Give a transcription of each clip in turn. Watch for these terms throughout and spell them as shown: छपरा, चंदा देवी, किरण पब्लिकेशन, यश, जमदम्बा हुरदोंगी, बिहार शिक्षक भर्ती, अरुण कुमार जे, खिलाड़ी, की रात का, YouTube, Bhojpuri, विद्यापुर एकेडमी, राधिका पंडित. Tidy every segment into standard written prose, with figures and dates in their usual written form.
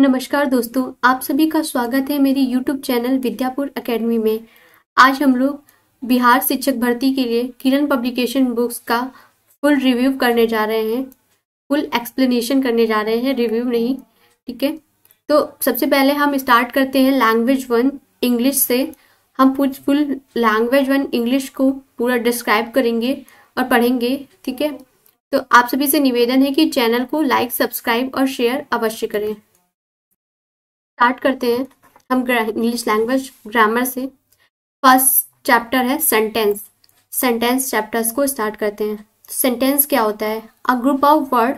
नमस्कार दोस्तों, आप सभी का स्वागत है मेरी YouTube चैनल विद्यापुर एकेडमी में। आज हम लोग बिहार शिक्षक भर्ती के लिए किरण पब्लिकेशन बुक्स का फुल रिव्यू करने जा रहे हैं, फुल एक्सप्लेनेशन करने जा रहे हैं, रिव्यू नहीं, ठीक है। तो सबसे पहले हम स्टार्ट करते हैं लैंग्वेज 1 इंग्लिश से। हम फुल लैंग्वेज 1 इंग्लिश को पूरा डिस्क्राइब करेंगे और पढ़ेंगे, ठीक है। तो आप सभी से निवेदन है कि चैनल को लाइक, सब्सक्राइब और शेयर अवश्य करें। स्टार्ट करते हैं हम इंग्लिश लैंग्वेज ग्रामर से। फर्स्ट चैप्टर है सेंटेंस। सेंटेंस चैप्टर्स को स्टार्ट करते हैं। सेंटेंस क्या होता है? A group of word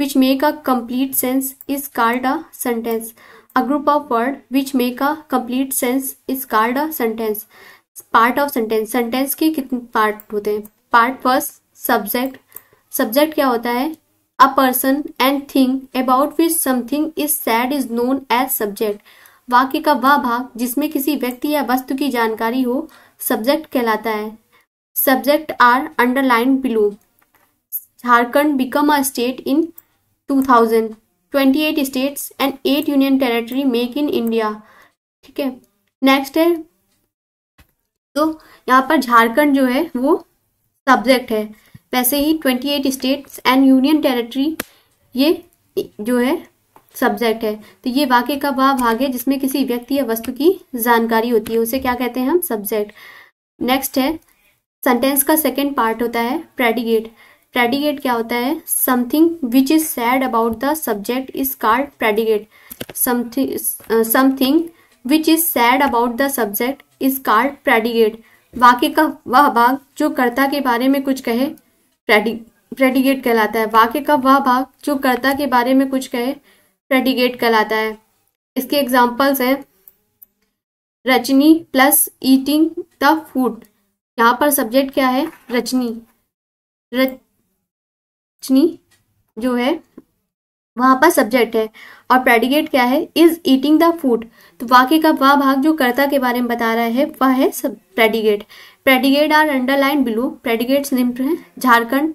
which make a complete sense is called a sentence. A group of word which make a complete sense is called a sentence. Part of sentence, sentence के कितने part होते हैं? Part first subject. Subject क्या होता है? A person and thing about which something is said is known as subject. वाक्य का वह भाग जिसमें किसी व्यक्ति या वस्तु की जानकारी हो सब्जेक्ट कहलाता है। Subject are underline below. Jharkhand become a state in 2000। 28 states and 8 union territory make in India, ठीक है। नेक्स्ट है, तो यहाँ पर झारखंड जो है वो सब्जेक्ट है, वैसे ही 28 स्टेट्स एंड यूनियन टेरिटरी ये जो है सब्जेक्ट है। तो ये वाक्य का वह भाग है जिसमें किसी व्यक्ति या वस्तु की जानकारी होती है, उसे क्या कहते हैं हम? सब्जेक्ट। नेक्स्ट है सेंटेंस का सेकंड पार्ट होता है प्रेडिकेट। प्रेडिकेट क्या होता है? Something which is said about the subject is called predicate. Something which is said about the subject is called predicate. वाक्य का वह भाग जो कर्ता के बारे में कुछ कहे प्रेडिकेट कहलाता है। वाक्य का वह भाग जो कर्ता के बारे में कुछ कहे प्रेडिकेट कहलाता है। इसके एग्जाम्पल्स हैं Rachni plus eating the food. यहाँ पर सब्जेक्ट क्या है? रचनी। रचनी जो है वहाँ पर सब्जेक्ट है और प्रेडिकेट क्या है? Is eating the food. तो वाक्य का वह भाग जो कर्ता के बारे में बता रहा है वह है सब predicate. Predicate are underline below. Predicates निम्न हैं। Jharkhand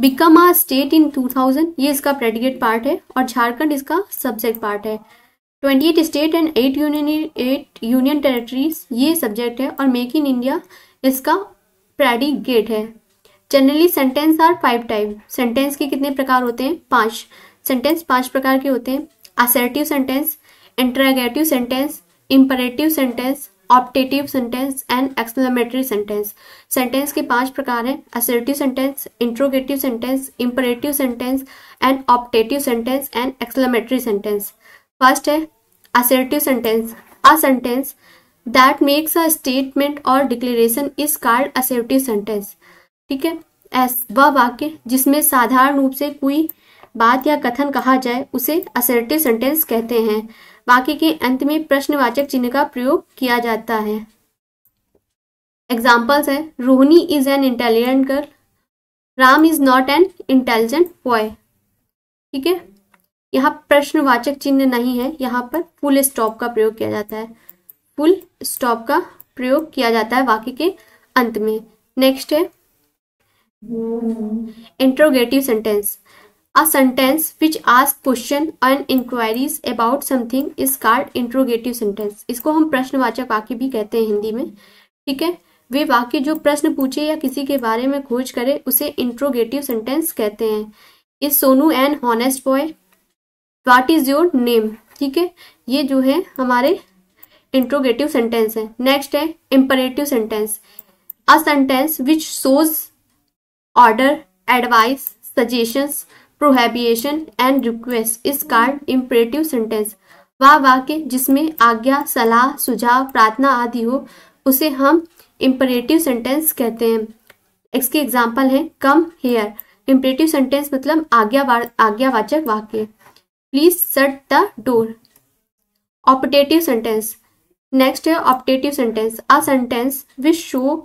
become a state in 2000, ये इसका प्रेडिकेट पार्ट है और झारखंड इसका सब्जेक्ट पार्ट है। 28 स्टेट एंड 8 यूनियन टेरेटरीज ये सब्जेक्ट है और मेक इन इंडिया इसका प्रेडिकेट है। Generally sentence are 5 type. Sentence के कितने प्रकार होते हैं? 5। सेंटेंस 5 प्रकार के होते हैं। Assertive sentence, interrogative sentence, imperative sentence, optative sentence and exclamatory sentence. Sentence के 5 प्रकार हैं, assertive sentence, interrogative sentence, imperative sentence and optative sentence and exclamatory sentence. First है assertive sentence. A sentence that makes a statement और declaration is called assertive sentence, ठीक है। वह वाक्य जिसमें साधारण रूप से कोई बात या कथन कहा जाए उसे असर्टिव सेंटेंस कहते हैं। वाक्य के अंत में प्रश्नवाचक चिन्ह का प्रयोग किया जाता है। एग्जाम्पल्स है Rohini is an intelligent girl, Ram is not an intelligent boy, ठीक है। यहाँ प्रश्नवाचक चिन्ह नहीं है, यहाँ पर फुल स्टॉप का प्रयोग किया जाता है। फुल स्टॉप का प्रयोग किया जाता है वाक्य के अंत में। नेक्स्ट है interrogative sentence. A sentence which asks question and inquiries about something is called interrogative sentence. इसको हम प्रश्नवाचक वाक्य भी कहते हैं हिंदी में, ठीक है। वे वाक्य जो प्रश्न पूछे या किसी के बारे में खोज करे उसे इंट्रोगेटिव सेंटेंस कहते हैं। Is Sonu an honest boy, what is your name, ठीक है। ये जो है हमारे इंट्रोगेटिव सेंटेंस है। नेक्स्ट है imperative sentence. A sentence which shows order, advice, suggestions, prohibition and request is called imperative sentence. वह वाक्य जिसमें आज्ञा, सलाह, सुझाव, प्रार्थना आदि हो उसे हम इंपरेटिव सेंटेंस कहते हैं। इसके एग्जाम्पल हैं कम हेयर, इंपरेटिव सेंटेंस मतलब आज्ञावाचक वाक्य। Please shut the door, optative sentence. Next है optative sentence. A sentence which show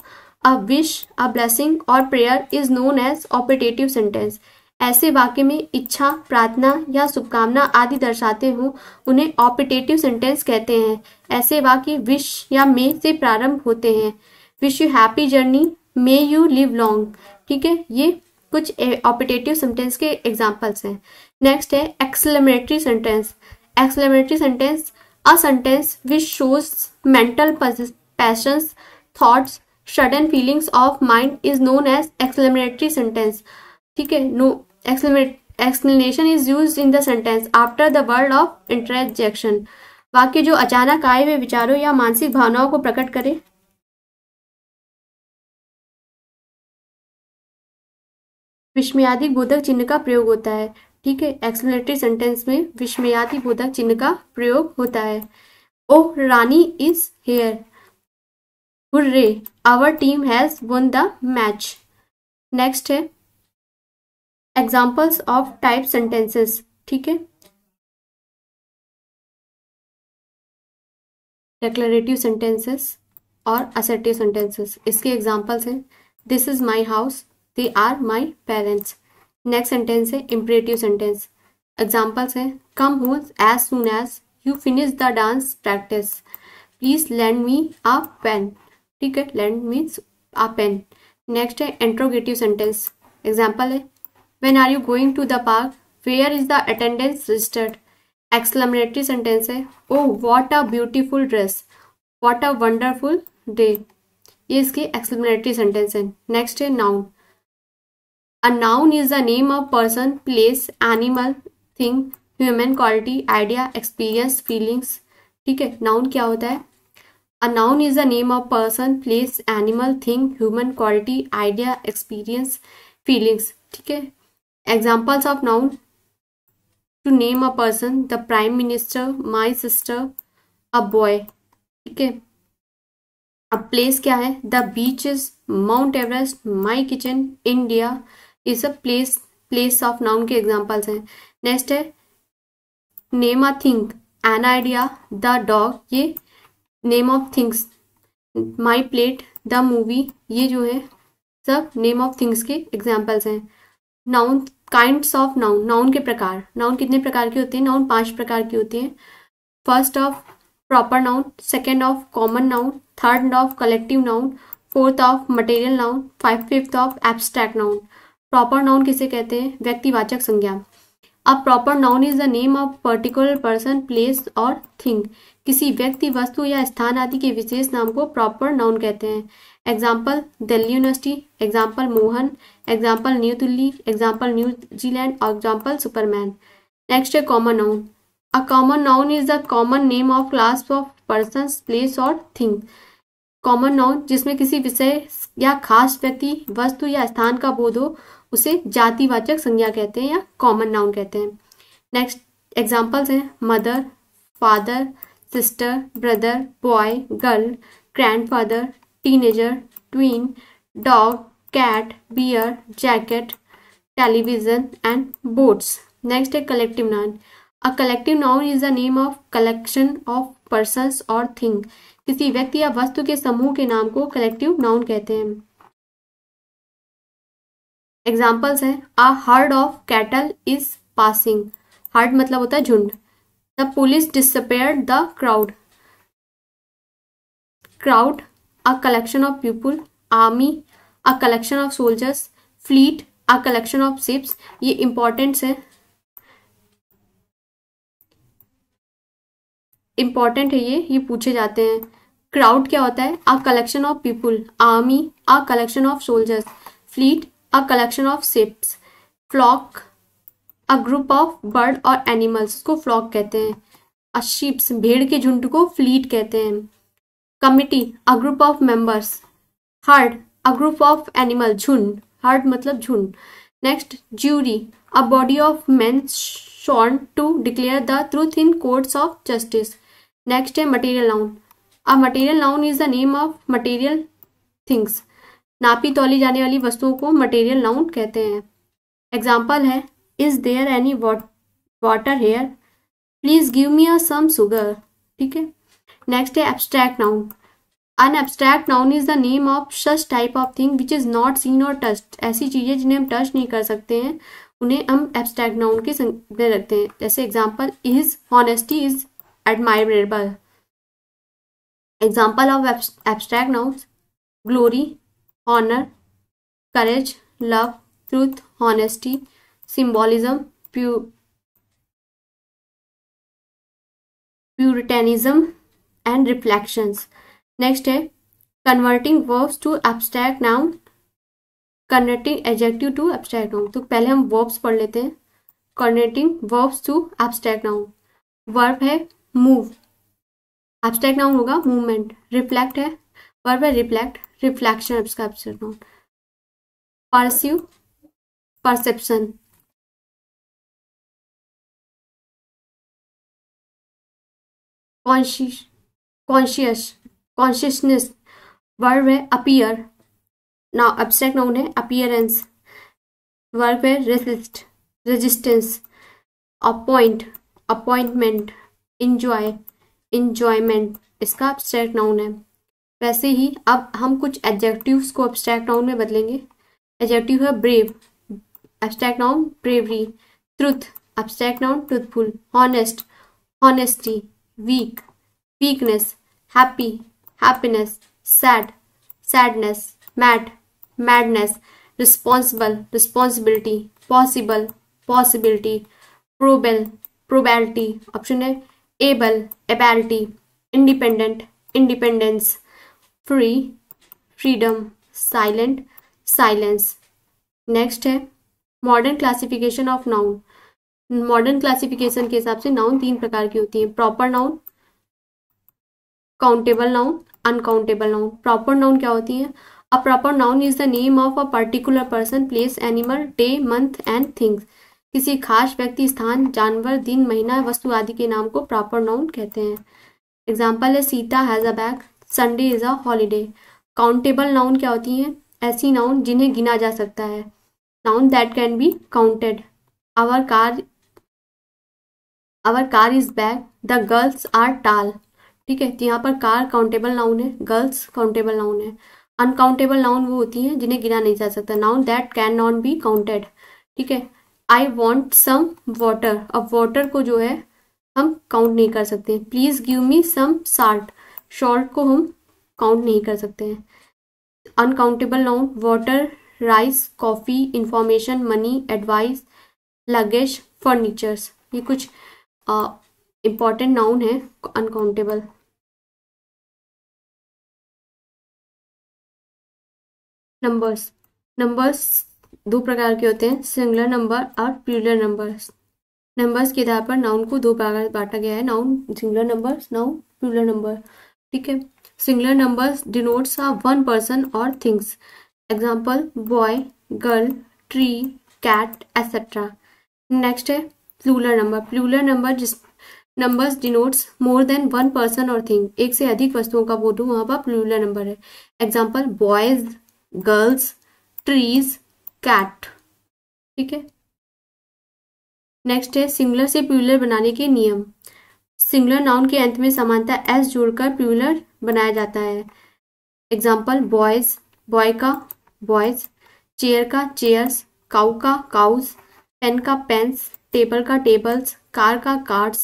a wish, a blessing और prayer is known as optative sentence. ऐसे वाक्य में इच्छा, प्रार्थना या शुभकामना आदि दर्शाते हों उन्हें ऑप्टेटिव सेंटेंस कहते हैं। ऐसे वाक्य विश या मे से प्रारंभ होते हैं। Wish you happy journey, may you live long, ठीक है। ये कुछ ऑप्टेटिव सेंटेंस के एग्जांपल्स हैं। नेक्स्ट है exclamatory sentence. Exclamatory sentence, a sentence which shows mental passions, thoughts, sudden feelings of mind is known as exclamatory sentence. ठीक है, no explanation is used in the sentence after the word of interjection. वाक्य जो अचानक आए हुए विचारों या मानसिक भावनाओं को प्रकट करे। विस्मयादि बोधक चिन्ह का प्रयोग होता है। ठीक है, एक्सप्लेनेटरी सेंटेंस में विस्मयादि बोधक चिन्ह का प्रयोग होता है। Oh Rani is here, hurray our team has won the match. Next है एग्जाम्पल्स ऑफ टाइप सेंटेंसेस। ठीक है, डिक्लेरेटिव सेंटेंसेस और असर्टिव सेंटेंसेस, इसके एग्जाम्पल्स हैं this is my house, they are my parents. Next sentence है इम्परेटिव सेंटेंस, एग्जाम्पल्स हैं come home as soon as you finish the dance practice, please land me a pen. ठीक है, land means a pen. Next है interrogative sentence, example है when are you going to the park, where is the attendance registered. Exclamatory sentence है oh what a beautiful dress, what a wonderful day, ये इसके exclamatory sentence है। Next है noun, a noun is the name of person, place, animal, thing, human quality, idea, experience, feelings. ठीक है, noun क्या होता है? A noun is the name of person, place, animal, thing, human quality, idea, experience, feelings. ठीक है, examples of noun to name a person, the prime minister, my sister, a boy. ठीक है, अब प्लेस क्या है? The beaches, Mount Everest, my kitchen, India, ये सब place of noun के एग्जाम्पल्स हैं। नेक्स्ट है name a thing, an idea, the dog, ये name of things. My plate, the movie, ये जो है सब नेम ऑफ थिंग्स के एग्जाम्पल्स हैं। Noun, kinds of noun, noun के प्रकार, नाउन कितने प्रकार के होते हैं? नाउन 5 प्रकार के होते हैं। First of proper noun, second of common noun, third of collective noun, fourth of material noun, fifth of abstract noun. Proper noun किसे कहते हैं? व्यक्तिवाचक संज्ञा। A proper noun is the name of particular person, place और thing, किसी व्यक्ति, वस्तु या स्थान आदि के विशेष नाम को प्रॉपर नाउन कहते हैं। Example Delhi university, example Mohan, example new Delhi, example New Zealand और एग्जाम्पल सुपरमैन। नेक्स्ट है common noun, a common noun is the common name of class of person, place और थिंग। कॉमन नाउन जिसमें किसी विषय या खास व्यक्ति, वस्तु या स्थान का बोध हो उसे जातिवाचक संज्ञा कहते हैं या कॉमन नाउन कहते हैं। नेक्स्ट एग्जाम्पल्स हैं mother, father, sister, brother, boy, girl, grandfather, teenager, tween, dog, cat, bear, jacket, television and boats. Next है collective noun, a collective noun is the name of collection of persons और thing, किसी व्यक्ति या वस्तु के समूह के नाम को कलेक्टिव नाउन कहते हैं। एग्जाम्पल्स हैं a herd of cattle is passing, herd मतलब होता है झुंड, the police disappeared the crowd, crowd a collection of people, army a collection of soldiers, fleet a collection of ships, ये इंपॉर्टेंट्स है, important है, ये पूछे जाते हैं। क्राउड क्या होता है? A collection of people, army a collection of soldiers, fleet a collection of ships, flock a group of bird और एनिमल्स, इसको फ्लॉक कहते हैं। अ शिप्स भेड़ के झुंड को फ्लीट कहते हैं। Committee a group of members, herd a group of animal, झुंड, हर्ड मतलब झुंड। Next jury, a body of men sworn to declare the truth in courts of justice. Next है material noun, a material noun is the name of material things, नापी तौली जाने वाली वस्तुओं को मटेरियल नाउन कहते हैं। एग्जाम्पल है is there any water here, please give me a some sugar. ठीक है, नेक्स्ट है abstract noun, an abstract noun is the name of such type of thing which is not seen और touched, ऐसी चीजें जिन्हें हम touch नहीं कर सकते हैं उन्हें हम एब्स्ट्रैक्ट नाउन के संज्ञा रखते हैं। जैसे example his honesty is admirable, example of abstract nouns glory, honor, courage, love, truth, honesty, symbolism, puritanism and reflections. Next है converting verbs to abstract noun, converting adjective to abstract noun. तो पहले हम verbs पढ़ लेते हैं। Converting verbs to abstract noun, verb है move, abstract noun होगा movement. Reflect है, वर्ब है रिफ्लेक्ट, रिफ्लेक्शन इसका abstract noun. Pursue perception, consciousness, verb है अपीयर, नाउ एब्स्ट्रैक्ट नाउन है अपीयरेंस, वर्ब है resist resistance. Appoint appointment, enjoy enjoyment इसका abstract noun है। वैसे ही अब हम कुछ एडजेक्टिव्स को एब्स्ट्रैक्ट नाउन में बदलेंगे। एडजेक्टिव है brave, abstract noun bravery. Truth, abstract noun truthful. Honest honesty. Weak weakness. Happy happiness. Sad sadness. Mad madness. Responsible responsibility. Possible possibility. Probable probability. Option है able ability. Independent independence. Free freedom. Silent silence. Next है modern classification of noun. Modern classification के हिसाब से noun तीन प्रकार की होती है। Proper noun, countable noun, uncountable noun. Proper noun क्या होती है? A proper noun is the name of a particular person, place, animal, day, month and things. किसी खास व्यक्ति, स्थान, जानवर, दिन, महीना, वस्तु आदि के नाम को प्रॉपर नाउन कहते हैं। एग्जाम्पल है Sita has a bag, Sunday is a holiday. Countable noun क्या होती हैं? ऐसी नाउन जिन्हें गिना जा सकता है, noun that can be counted. Our car is bag, the girls are tall. ठीक है, तो यहाँ पर कार काउंटेबल नाउन है, गर्ल्स काउंटेबल नाउन है। अनकाउंटेबल नाउन वो होती हैं जिन्हें गिना नहीं जा सकता, noun that can not be counted. ठीक है, आई वॉन्ट सम वाटर, अब वाटर को जो है हम काउंट नहीं कर सकते। Please give me some salt, short को हम काउंट नहीं कर सकते हैं। Uncountable noun water, rice, coffee, information, money, advice, luggage, furnitures. ये कुछ इम्पॉर्टेंट नाउन है अनकाउंटेबल। नंबर्स, नंबर्स दो प्रकार के होते हैं, सिंगुलर नंबर और प्लूरल नंबर्स। नंबर्स के आधार पर नाउन को दो प्रकार बांटा गया है, noun singular numbers, noun plural number. ठीक है, singular numbers denotes are one person और things, example boy, girl, tree, cat etcetera. Next है प्लूरल नंबर। प्लूरल नंबर जिस numbers denotes more than one person और थिंग, एक से अधिक वस्तुओं का बोलूँ वहाँ पर प्लूरल नंबर है, example boys, girls, trees, cat. ठीक है, नेक्स्ट है सिंगुलर से प्लूरल बनाने के नियम। सिंगुलर नाउन के अंत में समानता एस जोड़कर प्लूरल बनाया जाता है, एग्जाम्पल बॉयज, बॉय का बॉयज, चेयर का चेयर्स, काउ का काउज, पेन का पेन्स, टेबल का टेबल्स, कार का कार्स,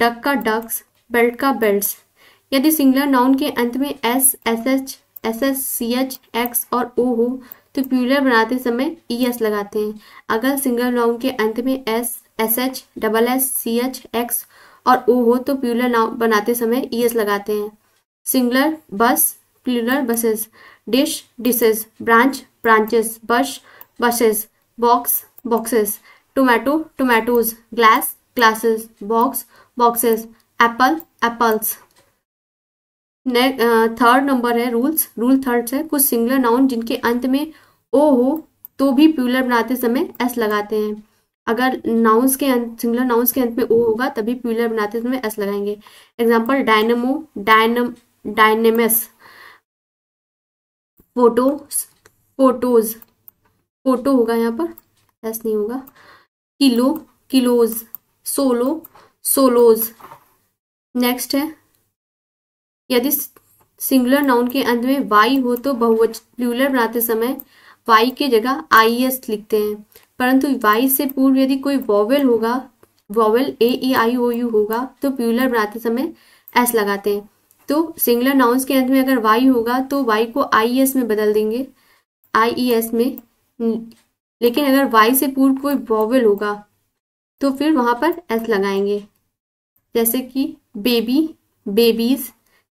डक का डक्स, बेल्ट का बेल्ट्स। यदि सिंगुलर नाउन के अंत में S, S H, S S, C H, X और ओ हो तो प्लूरल बनाते समय ई एस लगाते हैं। अगर सिंगल नाउन के अंत में S, S H, double S, C H, X और ओ हो तो प्लूरल नाउन बनाते समय ई एस लगाते हैं। Singular bus, plural buses, dish, dishes, branch, branches, bus, buses, box, boxes, tomato, tomatoes, glass, glasses, box, boxes, apple, apples. Third number है rules. Rule third है कुछ सिंगुलर नाउन जिनके अंत में ओ हो तो भी प्लूरल बनाते समय एस लगाते हैं। अगर नाउन्स के अंत, सिंगुलर नाउन्स के अंत में ओ होगा तभी प्लूरल बनाते समय एस लगाएंगे, example dynamo, dynamos, photo, photos, photo होगा यहाँ पर एस नहीं होगा, kilo, kilos, solo, solos. Next है यदि सिंगुलर नाउन के अंत में वाई हो तो बहुवचन प्लूरल बनाते समय वाई के जगह आई एस लिखते हैं, परंतु वाई से पूर्व यदि कोई वॉवेल होगा, vowel A E I O you होगा तो प्लूरल बनाते समय एस लगाते हैं। तो सिंगुलर नाउन्स के अंत में अगर वाई होगा तो वाई को आई एस में बदल देंगे, आई ई एस में, लेकिन अगर वाई से पूर्व कोई वॉवेल होगा तो फिर वहां पर एस लगाएंगे, जैसे कि बेबी बेबीज,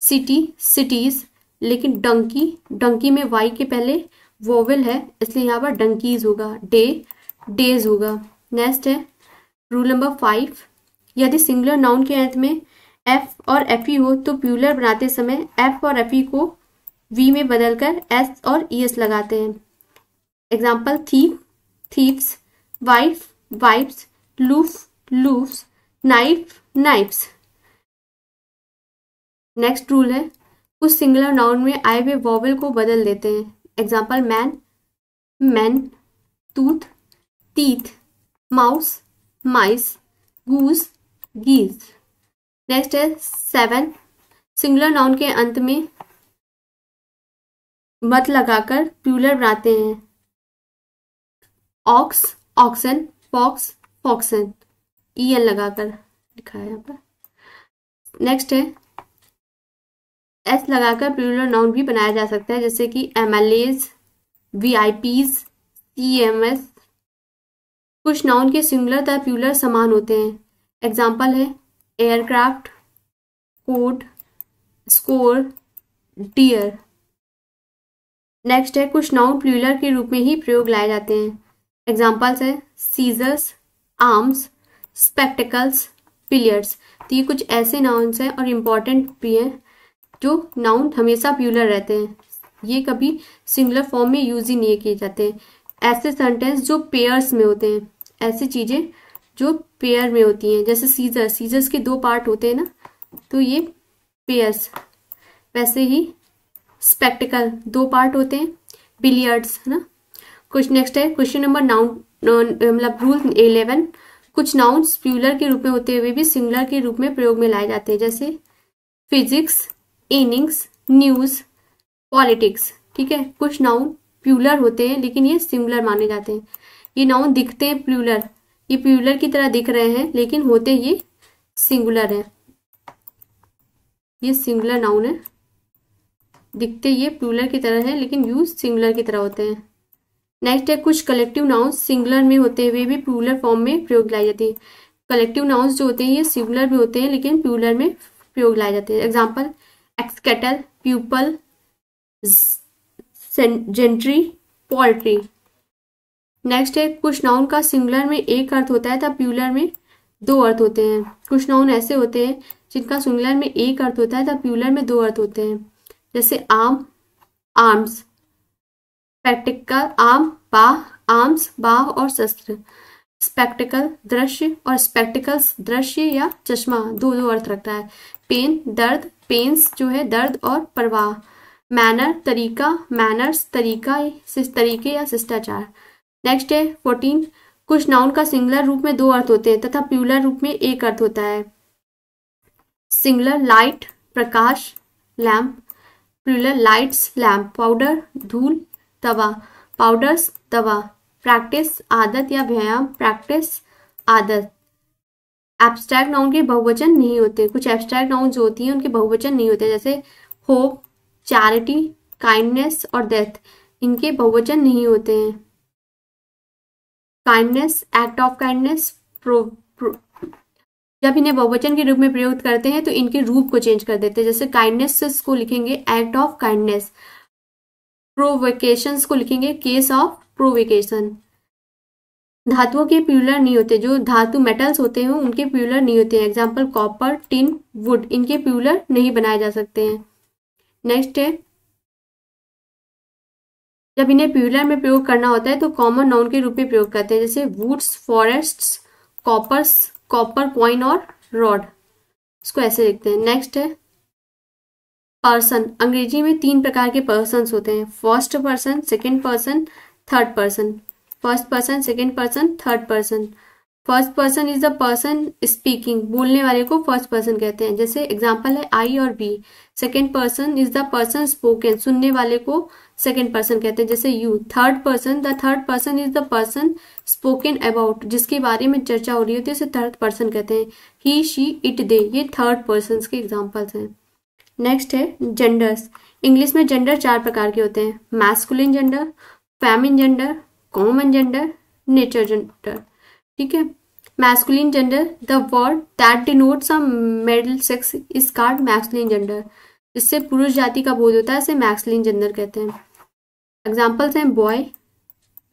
सिटी सिटीज, लेकिन डंकी डंकी में वाई के पहले वोवेल है इसलिए यहाँ पर डंकीज होगा, डे डेज होगा। नेक्स्ट है रूल नंबर 5, यदि सिंगुलर नाउन के अंत में एफ और एफ ई हो तो प्लूरल बनाते समय एफ और एफ ई को वी में बदलकर एस और ई एस लगाते हैं। Example thief thiefs, wife wifes, लूफ लूफ्स, knife knifes. Next rule है उस सिंगुलर नाउन में आए हुए वॉवेल को बदल देते हैं। Example man man, tooth teeth, mouse mice, goose geese. Next है 7, सिंगुलर नाउन के अंत में मत लगाकर प्लूरल बनाते हैं। Ox oxen, fox foxen, E L लगाकर लिखा है यहाँ पर। नेक्स्ट है एस लगाकर प्लूरल नाउन भी बनाया जा सकता है, जैसे कि एमएलएज, वीआईपीज, सीएमएस। कुछ नाउन के सिंगुलर तथा प्लूरल समान होते हैं। एग्जाम्पल है aircraft, coat, score, deer. Next है कुछ नाउन प्लूरल के रूप में ही प्रयोग लाए जाते हैं। एग्जाम्पल्स है सीजर्स, आर्म्स, स्पेक्टिकल्स, पिलियर्स। तो ये कुछ ऐसे नाउन्स हैं और इम्पॉर्टेंट भी हैं जो नाउन हमेशा प्लूरल रहते हैं, ये कभी सिंगुलर फॉर्म में यूज ही नहीं किए जाते हैं। ऐसे सेंटेंस जो पेयर्स में होते हैं, ऐसी चीज़ें जो पेयर में होती हैं, जैसे सीजर्स, सीजर्स के 2 पार्ट होते हैं ना, तो ये पेयर्स। वैसे ही स्पेक्टिकल 2 पार्ट होते हैं, बिलियर्ड्स, है ना। कुछ नेक्स्ट है क्वेश्चन नंबर नाउन मतलब रूल 11, कुछ नाउन्स प्लूरल के रूप में होते हुए भी सिंगुलर के रूप में प्रयोग में लाए जाते हैं, जैसे फिजिक्स, इनिंग्स, न्यूज, पॉलिटिक्स। ठीक है, कुछ नाउन प्लूरल होते हैं लेकिन ये सिंगुलर माने जाते हैं। ये नाउन दिखते हैं प्लूरल, ये प्लूरल की तरह दिख रहे हैं लेकिन होते ये सिंगुलर है। ये सिंगुलर नाउन है, दिखते ये प्लूरल की तरह है लेकिन यूज सिंगुलर की तरह होते हैं। नेक्स्ट है कुछ कलेक्टिव नाउन्स सिंगुलर में होते हुए भी प्लूरल फॉर्म में प्रयोग लाई जाती है। कलेक्टिव नाउन्स जो होते हैं ये सिंगुलर भी होते हैं लेकिन प्लूरल में प्रयोग लाए जाते हैं। Example cattle, people, gentry, poultry. Next है कुछ नाउन का सिंगुलर में एक अर्थ होता है तथा प्लूरल में 2 अर्थ होते हैं। कुछ नाउन ऐसे होते हैं जिनका सिंगुलर में एक अर्थ होता है तथा प्लूरल में 2 अर्थ होते हैं, जैसे आर्म आर्म्स, स्पेक्टिकल आर्म बाह आर्म्स बाह और शस्त्र, स्पेक्टिकल दृश्य और स्पेक्टिकल्स दृश्य या चश्मा, 2 अर्थ रखता है। पेन दर्द, पेन्स जो है दर्द और प्रवाह। मैनर तरीका, मैनर्स तरीका तरीके या शिष्टाचार। नेक्स्ट है 14, कुछ नाउन का सिंगुलर रूप में 2 अर्थ होते हैं तथा प्लूरल रूप में 1 अर्थ होता है। सिंगुलर लाइट प्रकाश, lamp, plural lights lamp. Powder धूल, दवा, पाउडर्स दवा। प्रैक्टिस आदत या व्यायाम, प्रैक्टिस आदत। एब्स्ट्रैक्ट नाउन के बहुवचन नहीं होते, कुछ एब्स्ट्रैक्ट नाउन जो होती हैं उनके बहुवचन नहीं होते, जैसे होप, चैरिटी, काइंडनेस और डेथ, इनके बहुवचन नहीं होते हैं। काइंडनेस, एक्ट ऑफ काइंडनेस, जब इन्हें बहुवचन के रूप में प्रयोग करते हैं तो इनके रूप को चेंज कर देते हैं, जैसे काइंडनेस को लिखेंगे एक्ट ऑफ काइंडनेस, प्रोवोकेशंस को लिखेंगे केस ऑफ प्रोवोकेशन। धातुओं के प्लूरल नहीं होते, जो धातु मेटल्स होते हैं उनके प्लूरल नहीं होते हैं। एग्जाम्पल कॉपर, टिन, वुड, इनके प्लूरल नहीं बनाए जा सकते हैं। नेक्स्ट है जब इन्हें प्लूरल में प्रयोग करना होता है तो कॉमन नाउन के रूप में प्रयोग करते हैं, जैसे woods, forests, coppers, copper coin और रॉड, इसको ऐसे लिखते हैं। नेक्स्ट है पर्सन, अंग्रेजी में 3 प्रकार के पर्सन्स होते हैं, first person, second person, third person. First person, second person, third person. First person is the person speaking, बोलने वाले को फर्स्ट पर्सन कहते हैं, जैसे एग्जाम्पल है आई और we. Second person is the person spoken, सुनने वाले को सेकेंड पर्सन कहते हैं, जैसे you. Third person, the third person is the person spoken about, जिसके बारे में चर्चा हो रही होती है उसे थर्ड पर्सन कहते हैं। ही, शी, इट, दे, ये थर्ड पर्सन के एग्जाम्पल्स हैं। नेक्स्ट है जेंडर्स, इंग्लिश में जेंडर 4 प्रकार के होते हैं, masculine gender, feminine gender, common gender, nature gender. ठीक है, masculine gender, the word that denotes a male sex is called masculine gender. इससे पुरुष जाति का बोध होता है, इसे masculine gender कहते हैं. Examples हैं boy,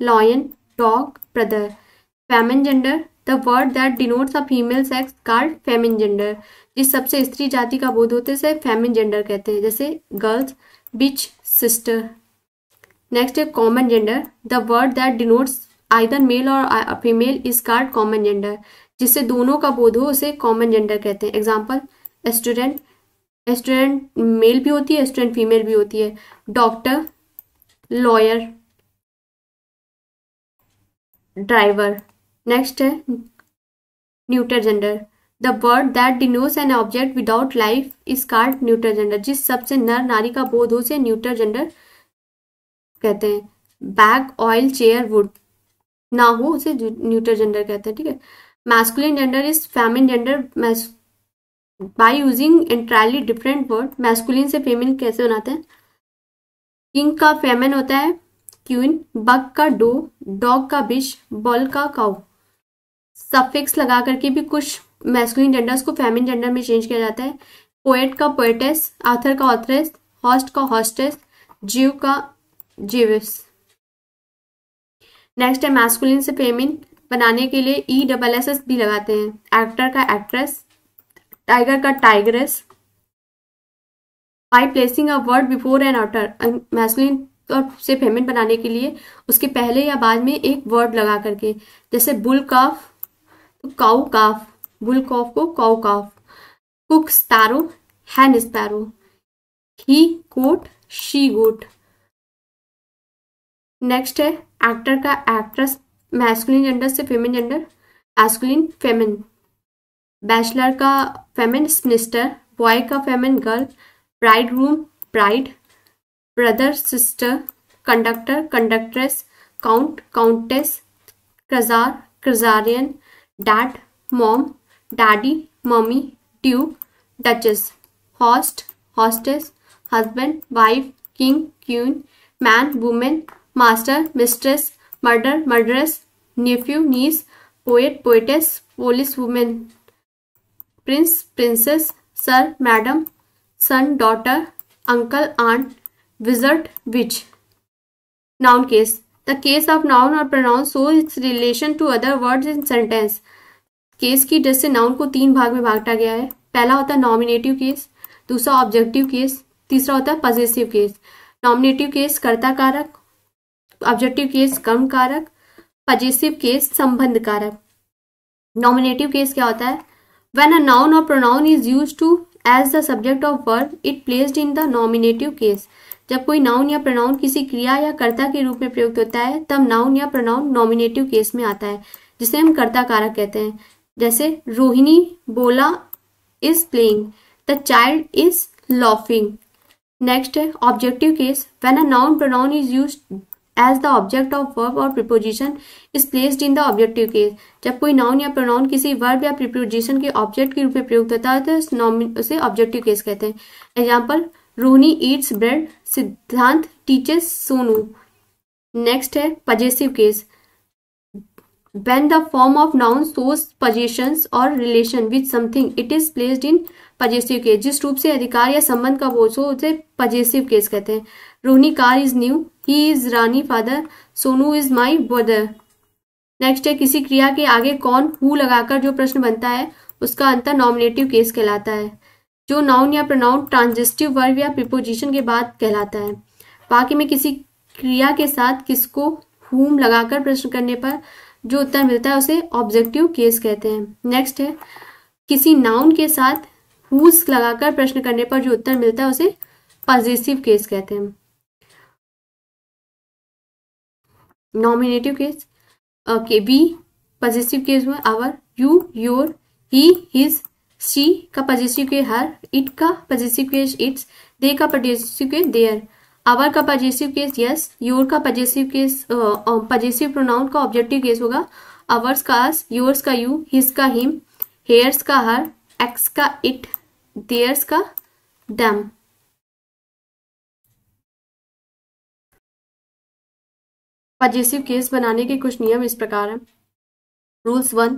lion, dog, brother. Feminine gender, the word that denotes a female sex called feminine gender. जिस सबसे स्त्री जाति का बोध होता है इसे feminine gender कहते हैं, जैसे girls, bitch, sister. Next है common gender, the word that denotes either male और female is called common gender. जिससे दोनों का बोध हो उसे कॉमन जेंडर कहते हैं. एग्जाम्पल स्टूडेंट, स्टूडेंट मेल भी होती है, स्टूडेंट फीमेल भी होती है. Doctor, lawyer, driver. नेक्स्ट है neutral gender, the word that denotes an object without life is called neutral gender. जिस सबसे नर नारी का बोध हो उसे न्यूट्रल जेंडर कहते हैं. बैग, ऑयल, चेयर, वुड ना हो उसे न्यूट्रल जेंडर कहते हैं. ठीक है. Masculine gender is feminine gender by using entirely different word. Masculine से फेमिनिन कैसे बनाते हैं? किंग का फेमिनिन होता है क्वीन, बग का डो, डॉग का बिश, बॉल का काउ. सफिक्स लगा करके भी कुछ मैस्कुलिन जेंडर्स को फेमिनिन जेंडर में चेंज किया जाता है. पोएट का पोएटेस, ऑथर का ऑथरेस, हॉस्ट का हॉस्टेस, जीव का जीविस. नेक्स्ट है मैस्कुलिन से फेमिन बनाने के लिए ESS भी लगाते हैं. एक्टर का एक्ट्रेस, टाइगर का tigress. By placing a word before and after, masculine और से फेमिन बनाने के लिए उसके पहले या बाद में एक वर्ड लगा करके, जैसे बुल काफ तो काऊ काफ, बुल काफ को cow calf. Cock sparrow, hen sparrow. He goat, she goat. Next है एक्टर का एक्ट्रेस, मैस्कुलिन जेंडर से feminine gender, masculine feminine. Bachelor का फेमिन मिनिस्टर, बॉय का feminine girl, bride groom bride, brother sister, conductor conductress, count countess, czar czarina, dad mom, daddy mummy, duke duchess, host hostess, husband wife, king queen, man women, master mistress, murder murderess, nephew niece, poet poetess, police women, Prince princess, sir madam, son daughter, uncle aunt, wizard witch. Noun case, the case of noun और pronoun so its relation to other words in sentence. Case की जैसे noun को तीन भाग में बांटा गया है. पहला होता है नॉमिनेटिव केस, दूसरा ऑब्जेक्टिव केस, तीसरा होता है पजेसिव केस. नॉमिनेटिव केस कर्ता कारक, ऑब्जेक्टिव केस कर्म कारक, पजेसिव केस संबंध कारक. नॉमिनेटिव केस क्या होता है? व्हेन अ नाउन और pronoun is used to as the subject of verb it placed in the nominative case. जब कोई नाउन या प्रोनाउन किसी क्रिया या कर्ता के रूप में प्रयुक्त होता है तब नाउन या प्रोनाउन नॉमिनेटिव केस में आता है, जिसे हम कर्ता कारक कहते हैं. जैसे रोहिणी बोला is playing, the child is laughing. Next है objective case, when a noun pronoun is used As the object of verb or preposition is placed in the objective case. जब कोई noun या pronoun किसी verb या preposition के object के रूप में प्रयुक्त होता है तो उसे objective case कहते हैं. Example: रोहिणी eats bread, सिद्धांत teaches सोनू. Next है possessive case. When the form of noun shows possessions or relation with something, it is placed in possessive case. जिस रूप से अधिकार या संबंध का बोध हो उसे possessive case कहते हैं. Rohini car is new. He is Rani father. Sonu is my brother. Next है किसी क्रिया के आगे कौन who लगाकर जो प्रश्न बनता है उसका अंतर नॉमिनेटिव केस कहलाता है, जो नाउन या प्रोनाउन ट्रांजिटिव वर्ब या प्रीपोजिशन के बाद कहलाता है. वाक्य में किसी क्रिया के साथ किसको whom लगाकर प्रश्न करने पर जो उत्तर मिलता है उसे ऑब्जेक्टिव केस कहते हैं. नेक्स्ट है किसी नाउन के साथ whose लगाकर प्रश्न करने पर जो उत्तर मिलता है उसे पजेसिव केस कहते हैं. Nominative case okay B possessive case में our, you your, he his, she का पजेसिव केस हर, इट का पजेसिव केस इट्स, दे का पजेसिव केस देयर, आवर का पजेसिव केस यस, योर का पजेसिव केस पजेसिव प्रोनाउन का objective case होगा ours का us, yours का you, his का हिम, हेयर्स का हर, एक्स का इट, देयर्स का देम. पजेसिव केस बनाने के कुछ नियम इस प्रकार हैं. Rules 1,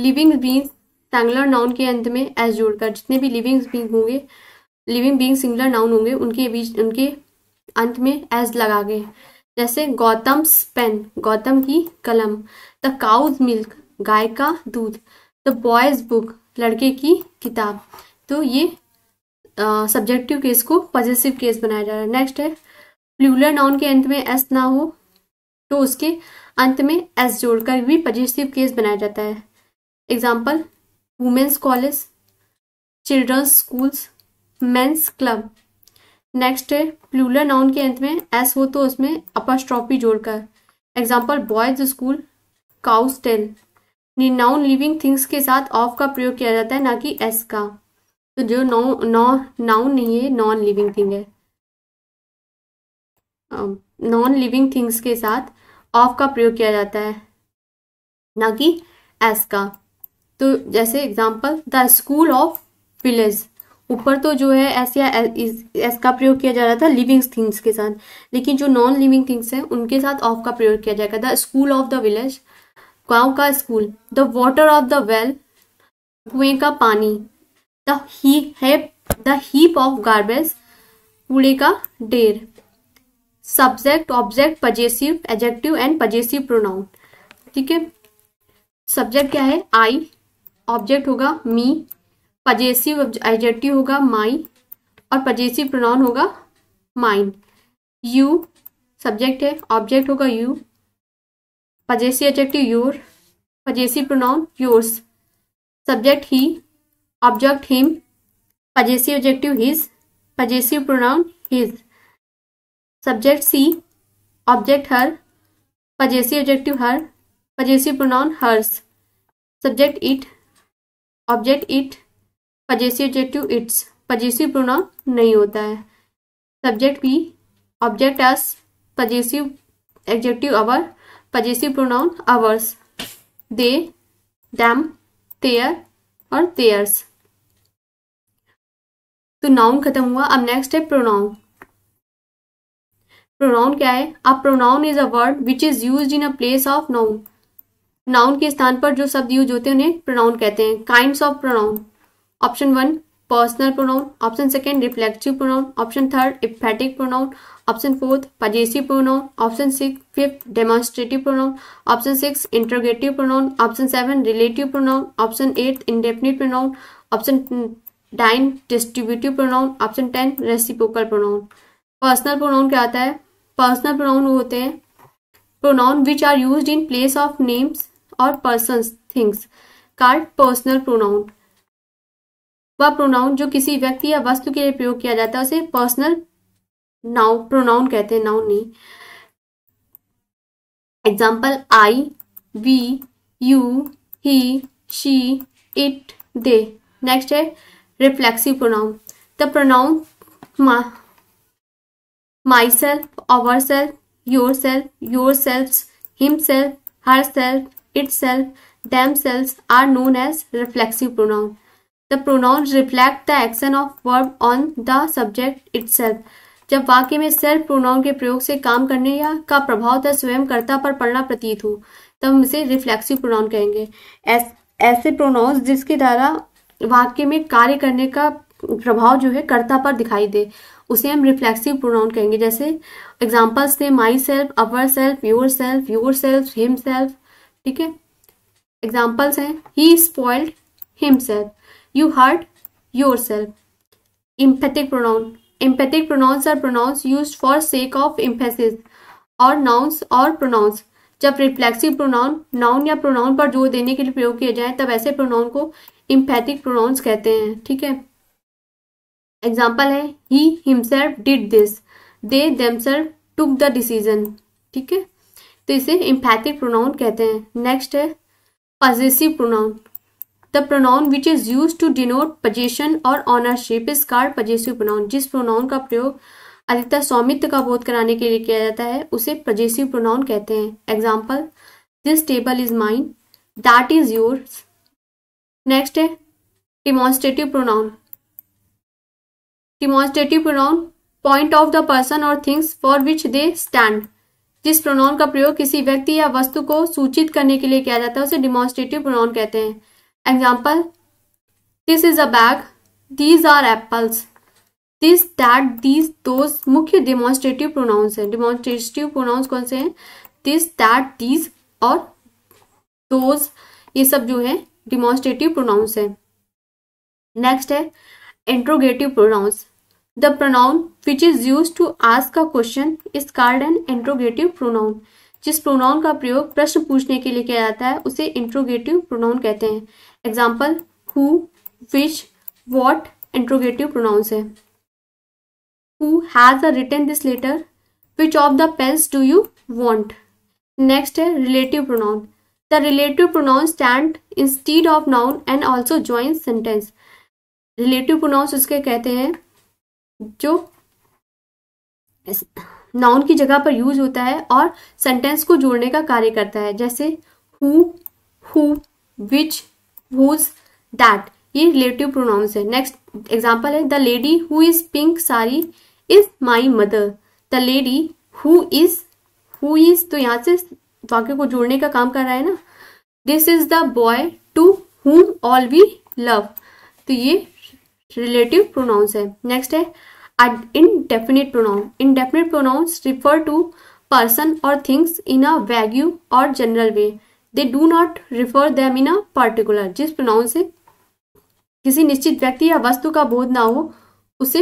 living beings singular noun के अंत में एस जोड़कर, जितने भी लिविंग बींग सिंगुलर नाउन होंगे उनके अंत में एस लगा के, जैसे गौतम्स पेन, गौतम की कलम, द काउज मिल्क, गाय का दूध, द बॉयज बुक, लड़के की किताब। तो ये सब्जेक्टिव केस को पॉजेसिव केस बनाया जा रहा है। नेक्स्ट है प्लूरल नाउन के अंत में एस ना हो तो उसके अंत में एस जोड़कर भी पॉजेसिव केस बनाया जाता है। Example women's college, children's schools, men's club. Next है प्लूरल नाउन के अंत में एस हो तो उसमें अपॉस्ट्रॉफी जोड़कर, example boys school, cows tail. Noun living things के साथ ऑफ का प्रयोग किया जाता है, ना कि एस का। तो जो नाउन नहीं है, नॉन लिविंग थिंग है। नॉन लिविंग थिंग्स के साथ ऑफ का प्रयोग किया जाता है, ना कि एस का। तो जैसे example the school of village. ऊपर तो जो है एस या एस का प्रयोग किया जा रहा था लिविंग थिंग्स के साथ, लेकिन जो नॉन लिविंग थिंग्स हैं उनके साथ ऑफ का प्रयोग किया जाएगा। The school of the village, गांव का school, the water of the well, कुएं का पानी, द हीप ऑफ गार्बेज, कूड़े का ढेर। Subject, object, possessive, adjective and possessive pronoun. ठीक है, सब्जेक्ट क्या है आई, ऑब्जेक्ट होगा मी, पजेसिव एडजेक्टिव होगा माई और पजेसिव प्रोनाउन होगा माइन। यू सब्जेक्ट है, ऑब्जेक्ट होगा you, possessive adjective your, possessive pronoun yours. Subject he, object him, possessive adjective his, possessive pronoun his. Subject she, object her, possessive adjective her, possessive pronoun hers. Subject it, object it, possessive adjective its, possessive pronoun नहीं होता है। Subject we, object us, possessive adjective our, possessive pronoun ours. They, them, their और theirs. तो noun खत्म हुआ। अब next है pronoun. Pronoun क्या है? A pronoun is a word which is used in a place of noun. Noun के स्थान पर जो शब्द यूज होते हैं उन्हें प्रोनाउन कहते हैं। Kinds of pronoun, option 1 personal pronoun, option 2 reflexive pronoun, option 3 emphatic pronoun, option 4 possessive pronoun, option 5 demonstrative pronoun, option 6 interrogative pronoun, option 7 relative pronoun, option 8 indefinite pronoun, option 9 distributive pronoun, option 10 reciprocal pronoun. Personal pronoun क्या आता है? Personal pronoun वो होते हैं pronoun which are used in place of names or persons, things, called personal pronoun. वह pronoun जो किसी व्यक्ति या वस्तु के लिए प्रयोग किया जाता है उसे पर्सनल प्रोनाउन कहते हैं, नाउन नहीं। Example I, we, you, he, she, it, they. Next है reflexive pronoun. The pronoun myself, ourself, yourself, yourself, himself, herself, itself, themself are known as reflexive pronoun. The pronouns reflect the action of verb on the subject itself. जब वाक्य में self pronoun के प्रयोग से काम करने या का प्रभाव तथा स्वयंकर्ता पर पड़ना प्रतीत हो तब हम इसे रिफ्लेक्सिव प्रोनाउन कहेंगे। ऐसे प्रोनाउंस जिसके द्वारा वाक्य में कार्य करने का प्रभाव जो है कर्ता पर दिखाई दे उसे हम रिफ्लेक्सिव प्रोनाउन कहेंगे। जैसे एग्जाम्पल्स थे myself, ourself, yourself, yourself, himself. ठीक है, एग्जाम्पल्स हैं ही spoiled himself, you hurt yourself। Emphatic pronoun, emphatic pronouns are pronouns used for sake of emphasis or nouns or pronouns। जब reflexive pronoun noun या pronoun पर जोर देने के लिए प्रयोग किया जाए तब ऐसे pronoun को emphatic pronouns कहते हैं। ठीक है, example है he himself did this, they themselves took the decision। ठीक है, तो इसे emphatic pronoun कहते हैं। next है possessive pronoun। The pronoun which is used to denote possession or ownership is called possessive pronoun। जिस pronoun का प्रयोग अधिकतर स्वामित्व का बोध कराने के लिए किया जाता है उसे possessive pronoun कहते हैं। Example: This table is mine, that is yours। Next है demonstrative pronoun। Demonstrative pronoun point of the person or things for which they stand। जिस प्रोनाउन का प्रयोग किसी व्यक्ति या वस्तु को सूचित करने के लिए किया जाता है उसे डिमॉन्स्ट्रेटिव प्रोनाउन कहते हैं। Example, this is a bag, these are apples, this, that, these, those मुख्य डिमॉन्स्ट्रेटिव प्रोनाउंस हैं। डिमॉन्स्ट्रेटिव प्रोनाउंस कौन से हैं? दिस, दैट, दीज और दोज, ये सब जो है डिमॉन्स्ट्रेटिव प्रोनाउंस है। नेक्स्ट है interrogative pronouns. The pronoun which is use to ask a question is called an interrogative pronoun. जिस प्रोनाउन का प्रयोग प्रश्न पूछने के लिए किया जाता है उसे इंट्रोगेटिव प्रोनाउन कहते हैं। Example, who, which, what interrogative pronouns है। Who has written this letter? Which of the pens do you want? Next है relative pronoun. The relative pronoun stand instead of noun and also joins sentence. Relative pronouns उसके कहते हैं जो noun की जगह पर use होता है और सेंटेंस को जोड़ने का कार्य करता है, जैसे who, which, whose, that, ये रिलेटिव प्रोनाउंस है। नेक्स्ट एग्जाम्पल है, the lady who is pink sari is my mother. The lady who is तो यहाँ से वाक्य को जोड़ने का काम कर रहा है ना। This is the boy to whom all we love, तो ये रिलेटिव प्रोनाउंस है। नेक्स्ट है indefinite pronoun. Indefinite pronouns refer to person और थिंग्स इन अ वैग्यू और general way, they do not refer them in a particular. जिस pronoun से किसी निश्चित व्यक्ति या वस्तु का बोध ना हो उसे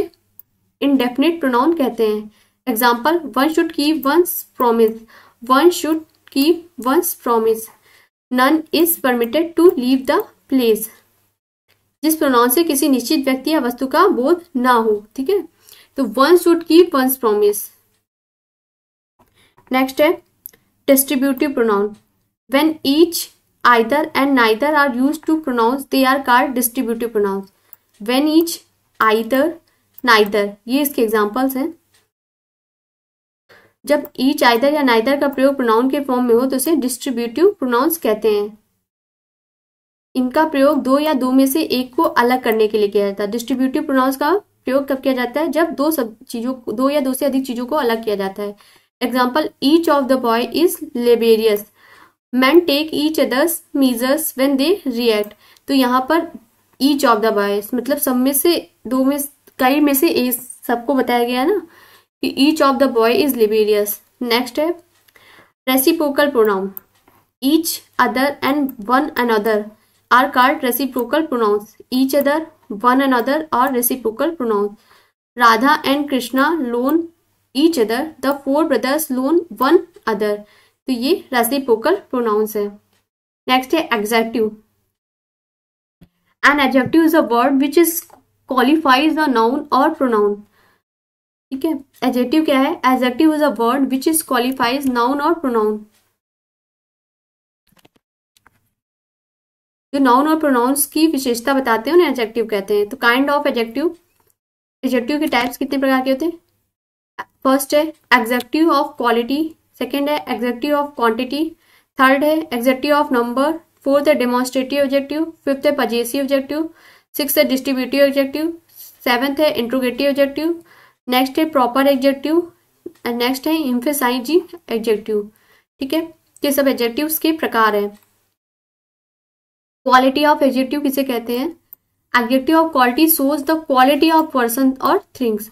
इनडेफिनिट प्रोनाउन कहते हैं। Example, one should keep one's promise, one should keep one's promise, none is permitted to leave the place. जिस प्रोनाउन से किसी निश्चित व्यक्ति या वस्तु का बोध ना हो, ठीक है, तो one should keep one's promise. Next है distributive pronoun. When each, either and neither are used to pronounce they are called distributive pronouns. When each, either, neither, ये इसके examples हैं। जब each, either या neither का प्रयोग pronoun के form में हो तो उसे distributive pronouns कहते हैं। इनका प्रयोग दो या दो में से एक को अलग करने के लिए किया जाता है। distributive pronouns का प्रयोग कब किया जाता है? जब दो या दो से अधिक चीजों को अलग किया जाता है। Example, each of the boy is laborious. Men take each other's measures when they react. तो यहाँ पर each of the boys मतलब सब में से दो में कई में से एक सबको बताया गया है ना कि each of the boy is laborious. Next है reciprocal pronoun. Each other and one another are called reciprocal pronouns. Each other, one another are reciprocal pronouns. Radha and Krishna loan each other. The four brothers loan one other. तो ये reciprocal pronouns है। Next है adjective. An adjective is a word which is qualifies a noun और pronoun. ठीक है, adjective क्या है? Adjective is a word which is qualifies noun और प्रोनाउन। जो नाउन और प्रोनाउंस की विशेषता बताते हैं उन्हें एडजेक्टिव कहते हैं। तो काइंड ऑफ एडजेक्टिव, एडजेक्टिव के टाइप्स कितने प्रकार के होते हैं? फर्स्ट है एडजेक्टिव ऑफ क्वालिटी, सेकेंड है एडजेक्टिव ऑफ क्वांटिटी, थर्ड है एडजेक्टिव ऑफ नंबर, फोर्थ है डेमोन्स्ट्रेटिव एडजेक्टिव, फिफ्थ है पजेसिव एडजेक्टिव, सिक्स्थ है डिस्ट्रीब्यूटिव एडजेक्टिव, सेवेंथ है इंट्रोगेटिव एडजेक्टिव, नेक्स्ट है प्रॉपर एडजेक्टिव, नेक्स्ट है एम्फेसाइजिंग एडजेक्टिव। ठीक है, ये सब एडजेक्टिव्स के प्रकार हैं। क्वालिटी ऑफ एडजेक्टिव किसे कहते हैं? Adjective of quality shows the quality of person और थिंग्स।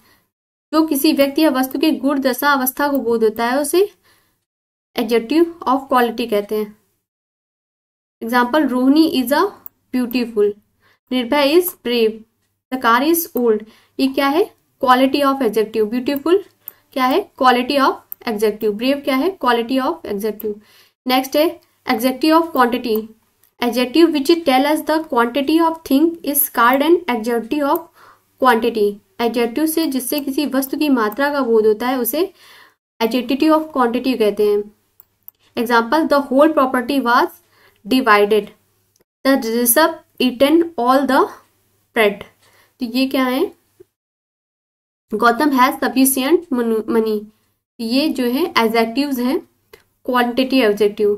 जो किसी व्यक्ति या वस्तु के गुण, दशा, अवस्था को बोध होता है उसे एडजेक्टिव ऑफ क्वालिटी कहते हैं। Example, Rohini is a beautiful, Nirbhay is brave, the car is old. ये क्या है? Quality of adjective. ब्यूटीफुल क्या है? Quality of adjective. ब्रेव क्या है? Quality of adjective. नेक्स्ट है adjective of quantity. Adjective which tell us the quantity of thing is called an adjective of quantity. Adjective से जिससे किसी वस्तु की मात्रा का बोध होता है उसे एडजेक्टिव ऑफ क्वांटिटी कहते हैं। Example, the whole property was divided, the Rishabh eaten all the bread. तो ये क्या है? Gautam has sufficient money. ये जो है एडजेक्टिव्स हैं, क्वांटिटी एडजेक्टिव।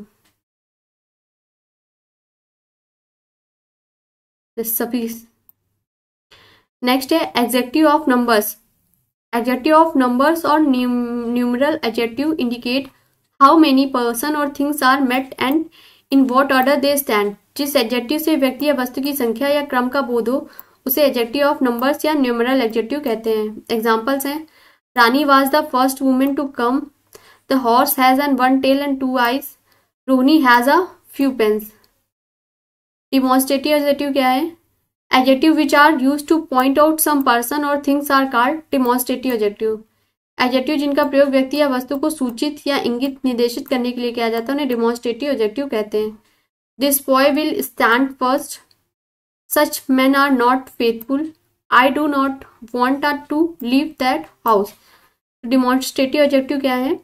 नेक्स्ट है adjective of numbers. Adjective of numbers और numeral adjective indicate how many person और things are met and in what order they stand. जिस एडजेक्टिव से व्यक्ति या वस्तु की संख्या या क्रम का बोध हो उसे एडजेक्टिव ऑफ नंबर्स या न्यूमेरल एडजेक्टिव कहते हैं। एग्जाम्पल्स हैं, Rani was the first women to come, the horse has an one tail and two eyes, Ronnie has a few pens. Demonstrative adjective क्या है? Adjective which are use to point out some person और things are called demonstrative adjective. Adjective जिनका प्रयोग व्यक्ति या वस्तु को सूचित या इंगित निर्देशित करने के लिए किया जाता है उन्हें डिमॉन्स्ट्रेटिव एडजेक्टिव कहते हैं। This boy will stand first, such man are not faithful, I do not want are to leave that house. Demonstrative adjective क्या है?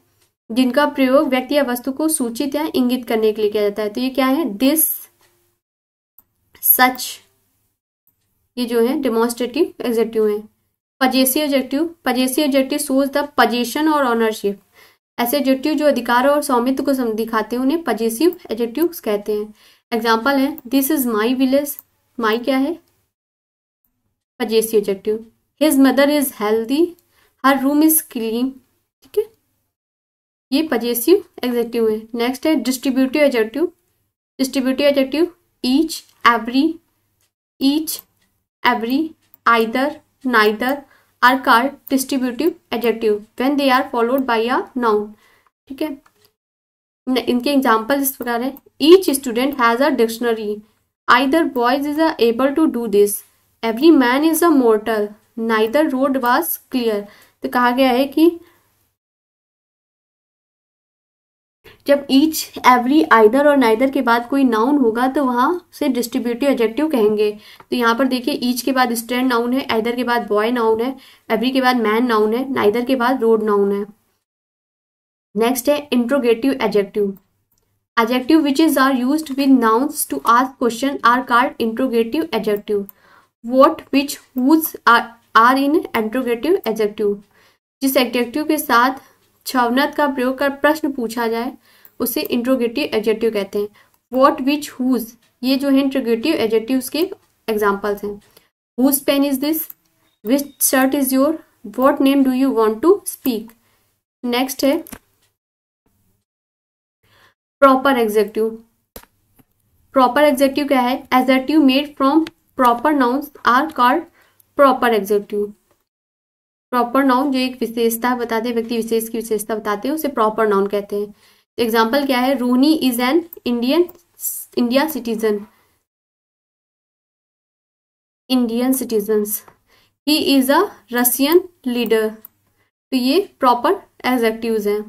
जिनका प्रयोग व्यक्ति या वस्तु को सूचित या इंगित करने के लिए किया जाता है। तो ये क्या है? दिस, सच, ये जो है डिमॉन्स्ट्रेटिव एडजेक्टिव है। Possessive adjective, possessive adjective shows the possession और ऑनरशिप। ऐसे एडजेक्टिव जो अधिकार और स्वामित्व को दिखाते हैं उन्हें पजेसिव एडजेक्टिव कहते हैं। एग्जाम्पल है, this is my village, my क्या है? Possessive adjective. His mother is healthy, her room is clean, ठीक है, ये पजेसिव एडजेक्टिव है। नेक्स्ट है distributive adjective. Distributive adjective each, every, each, every, either, neither are called distributive adjective when they are followed by a noun, ठीक है। इनके example इस प्रकार है, each student has a dictionary, either boys is able to do this, every man is a mortal, neither road was clear. तो कहा गया है कि जब ईच, एवरी, आइदर और नाइदर के बाद कोई नाउन होगा तो वहाँ से डिस्ट्रीब्यूटिव एडजेक्टिव कहेंगे। तो यहाँ पर देखिए, ईच के बाद स्टूडेंट नाउन है, आइदर के बाद बॉय नाउन है, एवरी के बाद मैन नाउन है, नाइदर के बाद रोड नाउन है। नेक्स्ट है interrogative adjective. Adjective which is are use with nouns to ask question are called interrogative adjective. What, which, whose are in interrogative adjective. जिस adjective के साथ छवनत का प्रयोग कर प्रश्न पूछा जाए उसे इंट्रोगेटिव एडजेक्टिव कहते हैं। व्हाट, विच, हुज, ये जो है इंट्रोगेटिव एडजेक्टिव्स के एग्जांपल्स हैं। Whose pen is this, which shirt is your, what name do you want to speak. Next है प्रॉपर एडजेक्टिव। प्रॉपर एडजेक्टिव क्या है? Adjective made from proper nouns are called proper adjective. Proper noun जो एक विशेषता बताते हैं, व्यक्ति विशेष की विशेषता बताते हैं, उसे प्रॉपर नाउन कहते हैं। एग्जाम्पल क्या है? रोनी is an India citizen, Indian citizens, he is a Russian leader. तो ये प्रॉपर एडजेक्टिव्स हैं।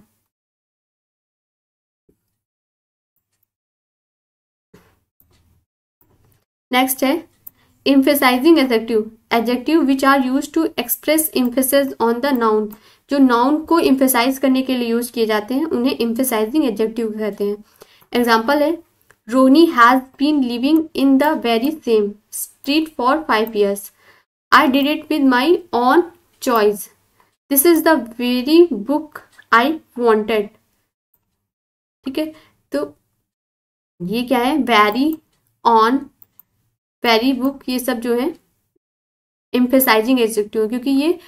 नेक्स्ट है emphasizing adjective. Adjective which are use to express emphasis on the noun. जो नाउन को एम्फेसाइज करने के लिए यूज किए जाते हैं उन्हें एम्फेसाइजिंग एडजेक्टिव कहते हैं। एग्जाम्पल है, रोनी has been living in the very same street for 5 years, I did it with my own choice, this is the very book I wanted, ठीक है। तो ये क्या है? वेरी, ऑन, वेरी बुक, ये सब जो है एम्फेसाइजिंग एडजेक्टिव, क्योंकि ये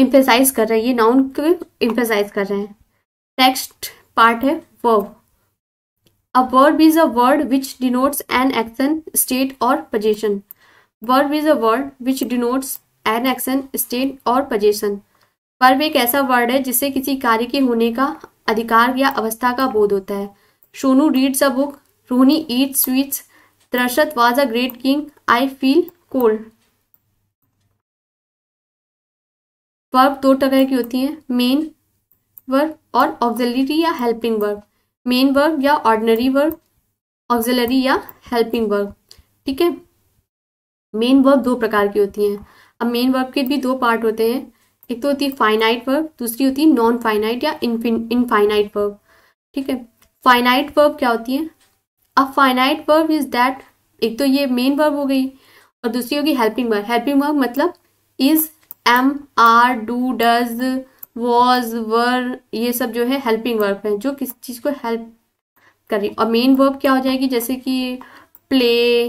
एम्फेसाइज कर रहे हैं, ये नाउन को एम्फेसाइज कर रहे हैं। नेक्स्ट पार्ट है verb. A verb is a word which denotes an action, state और position. Verb is a word which denotes an action, state और पोजीशन। वर्ब एक ऐसा वर्ड है जिससे किसी कार्य के होने का, अधिकार या अवस्था का बोध होता है। Sonu reads a book, Ronnie eats sweets, दर्शत was a great king, I feel cold. Verb 2 प्रकार की होती हैं, मेन वर्ब और ऑक्सिलरी या हेल्पिंग वर्ब। मेन वर्ब या ऑर्डिनरी वर्ब, ऑक्सिलरी या हेल्पिंग वर्ब, ठीक है। मेन वर्ब 2 प्रकार की होती हैं। अब मेन वर्ब के भी 2 पार्ट होते हैं, एक तो होती है फाइनाइट वर्ब, दूसरी होती है नॉन फाइनाइट या इनफाइनाइट वर्ब, ठीक है। फाइनाइट वर्ब क्या होती है? A finite verb is that, एक तो ये मेन वर्ब हो गई और दूसरी होगी हेल्पिंग वर्ब। हेल्पिंग वर्ब मतलब is, am, are, do, does, was, were, ये सब जो है हेल्पिंग वर्ब है जो किसी चीज को हेल्प करे। और मेन वर्ब क्या हो जाएगी? जैसे कि प्ले,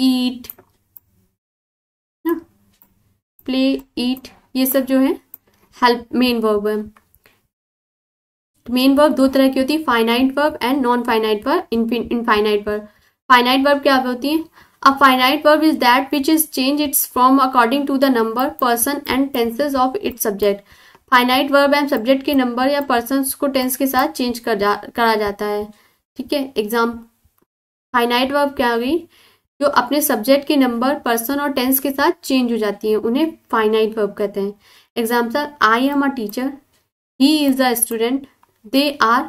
ईट, ना, प्ले, ईट, ये सब जो है help main verb. Main verb दो तरह की होती है, finite verb and non finite verb, infinite verb. Finite verb क्या होती है? A finite verb is that which is change its form according to the number, person and tenses of its subject. Finite verb and subject के number या person को tense के साथ change करा जाता है। ठीक है, एग्जाम फाइनाइट वर्ब क्या होगी? जो अपने सब्जेक्ट के नंबर, पर्सन और टेंस के साथ चेंज हो जाती है, उन्हें फाइनाइट वर्ब कहते हैं। Example, I am a teacher, he is a student, they are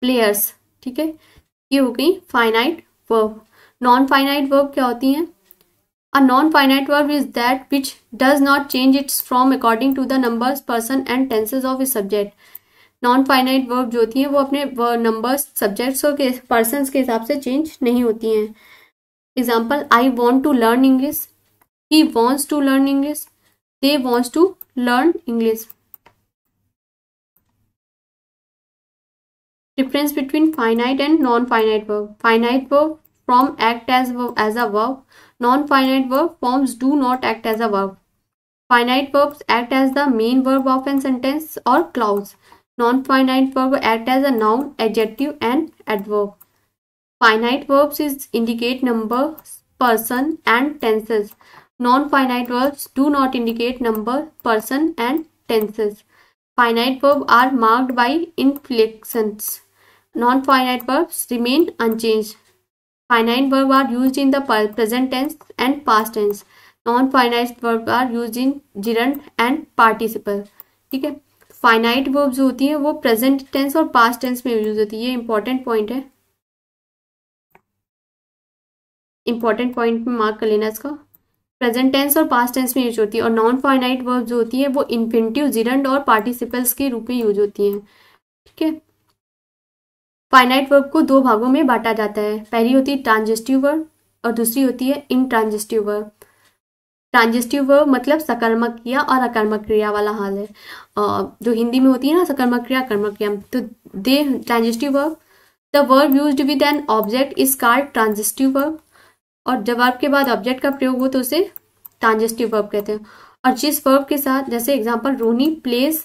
players. ठीक है, ये हो गई finite verb. Non finite verb क्या होती हैं? A non finite verb is that which does not change its from according to the numbers, person and tenses of its subject. Non finite verb जो होती हैं वो अपने नंबर्स, सब्जेक्ट्स और person के हिसाब से चेंज नहीं होती हैं। Example, I want to learn English, he wants to learn English, they wants to learn English. Difference between finite and non-finite verb. Finite verb form act as a verb. Non-finite verb forms do not act as a verb. Finite verbs act as the main verb of a sentence or clause. Non-finite verb act as a noun, adjective, and adverb. Finite verbs is indicate number, person, and tenses. Non-finite verbs do not indicate number, person, and tenses. Finite verbs are marked by inflections. Non-finite verbs remain unchanged. Finite verbs are used in the present tense and past tense. Non-finite verbs are used in gerund and participle. ठीक है, finite verbs होती है वो present tense और past tense में use होती है। ये important point है, important point में mark कर लेना इसको। प्रेजेंट टेंस और पास्ट टेंस में यूज होती है। और नॉन फाइनाइट वर्ब जो होती है वो इन्फिनिटिव, जिरंड और पार्टिसिपल्स के रूप में यूज होती है। ठीक है, फाइनाइट वर्ब को दो भागों में बांटा जाता है। पहली होती है ट्रांजिस्टिव वर्ब और दूसरी होती है इनट्रांजिस्टिव वर्ब। ट्रांजिस्टिव वर्ब मतलब सकर्मक क्रिया और अकर्मक क्रिया वाला हाल है। जो हिंदी में होती है ना सकर्मक क्रिया, अकर्मक क्रिया, तो दे transitive verb. The verb used with an object is called transitive verb, और जब वर्ब के बाद ऑब्जेक्ट का प्रयोग हो तो उसे ट्रांजिस्टिव वर्ब कहते हैं। और जिस वर्ब के साथ, जैसे example, Ronnie plays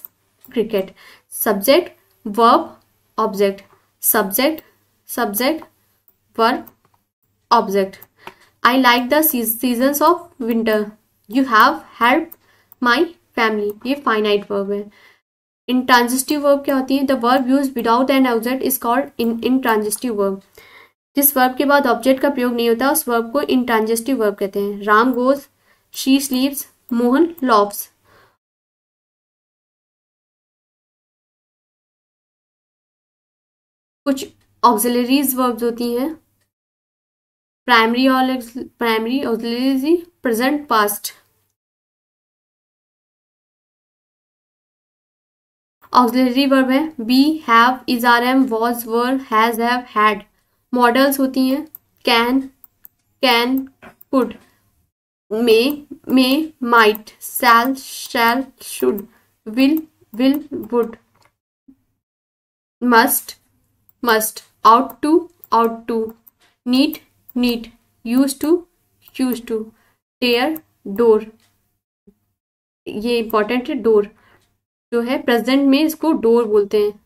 cricket. Subject, verb, object, subject, subject, verb, object. I like the seasons of winter, you have helped my family. ये फाइनाइट वर्ब है। इनट्रांजिस्टिव वर्ब क्या होती है? The verb use without an object is called intransitive verb. जिस verb के बाद object का प्रयोग नहीं होता उस वर्ब को इंट्रांजिस्टिव वर्ब कहते हैं। Ram goes, she sleeps, Mohan laughs. कुछ ऑक्सिलरीज वर्ब्स होती हैं, primary auxiliary, present, past. Auxiliary verb है be, have, is, are, am, was, were, has, have, had. Modals होती हैं can, can, could, may, might, shall, shall, should, will, would, must, ought to, need, use to, dare, dare. ये important है, dare जो है present में इसको door बोलते हैं।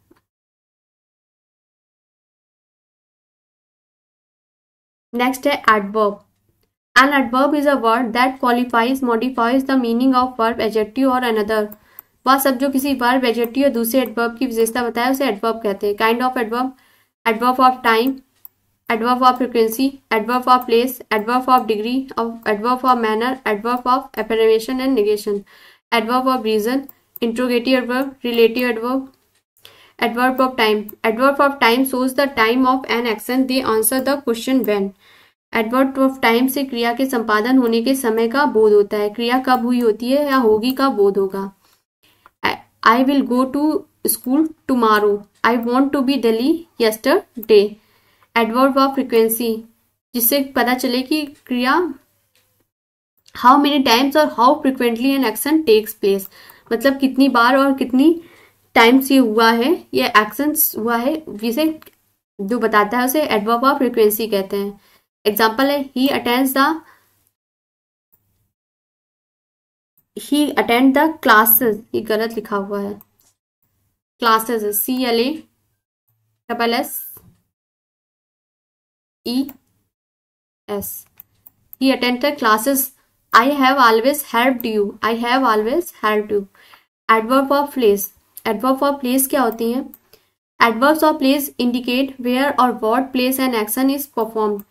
नेक्स्ट है adverb. An adverb is a word that qualifies, modifies the meaning of verb, adjective और अनदर। वह सब जो किसी वर्ब, एडजेक्टिव या दूसरे एडवर्ब की विशेषता बताए उसे एडवर्ब कहते हैं। Kind of adverb: adverb of time, adverb of frequency, adverb of place, adverb of degree, adverb of manner, adverb of affirmation and negation, adverb of reason, interrogative adverb, relative adverb. Adverb of time. Adverb of time shows the time of an action. They answer the question when. Adverb of time से क्रिया के संपादन होने के समय का बोध होता है। क्रिया कब हुई होती है या होगी का बोध होगा। I will go to school tomorrow. I want to be Delhi yesterday. Adverb of frequency जिससे पता चले कि क्रिया how many times और how frequently an action takes place, मतलब कितनी बार और कितनी टाइम से हुआ है, ये एक्शंस हुआ है, जिसे जो बताता है उसे एडवर्ब ऑफ फ्रीक्वेंसी कहते हैं। एग्जांपल है, he attends the he attend the classes, ये गलत लिखा हुआ है classes, CLASSES, he attend the classes. I have always helped you. Adverb of place, adverb of place क्या होती है? Adverbs of place indicate where और what place and action is performed.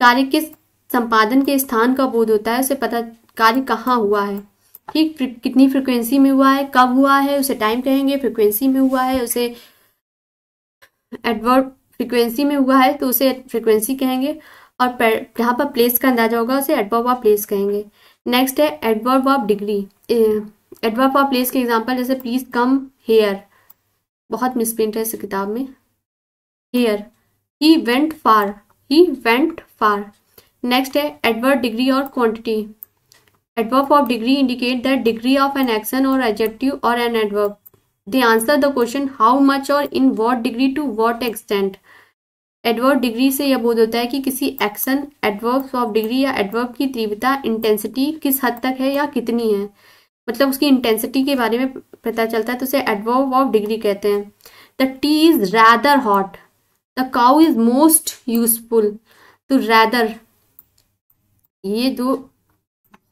कार्य के संपादन के स्थान का बोध होता है, उसे पता कार्य कहाँ हुआ है, ठीक, कितनी फ्रिक्वेंसी में हुआ है, कब हुआ है, उसे टाइम कहेंगे। फ्रिक्वेंसी में हुआ है उसे एडवर्ब, फ्रिक्वेंसी में हुआ है तो उसे फ्रिक्वेंसी कहेंगे, और जहाँ पर प्लेस का अंदाजा होगा उसे एडवर्ब ऑफ प्लेस कहेंगे। नेक्स्ट है adverb of degree. Adverb of place के एग्जाम्पल जैसे प्लीज कम हेयर, बहुत मिसप्रिंट है इस किताब में, here, he went far. Next है एडवर्ब डिग्री और quantity. Adverb of degree indicate the degree of an action और एडजेक्टिव और an adverb. They answer the question how much और in what degree to what extent. Adverb degree से यह बोध होता है कि किसी एक्शन, एडवर्ब्स ऑफ डिग्री या एडवर्ब की तीव्रता, इंटेंसिटी किस हद तक है या कितनी है, मतलब उसकी इंटेंसिटी के बारे में पता चलता है, तो उसे एडवर्ब ऑफ डिग्री कहते हैं। The tea is rather hot, the cow is most useful. तो रैदर, ये दो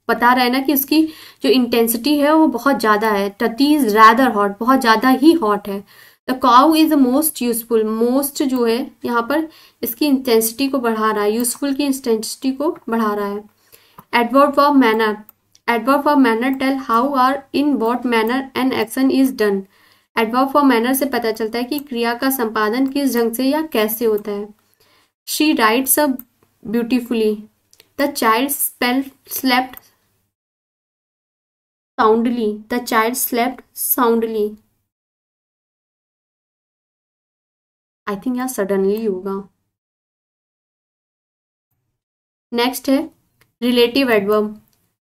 बता रहा है ना कि उसकी जो इंटेंसिटी है वो बहुत ज्यादा है। The tea is rather hot, बहुत ज्यादा ही हॉट है। The cow is most useful, most जो है यहाँ पर इसकी इंटेंसिटी को बढ़ा रहा है, यूजफुल की इंटेंसिटी को बढ़ा रहा है। Adverb of manner, adverb of manner tell how or in what manner an action is done. Adverb of manner से पता चलता है कि क्रिया का संपादन किस ढंग से या कैसे होता है। She writes a beautifully, the child slept soundly. I think यहाँ सडनली होगा। नेक्स्ट है relative adverb.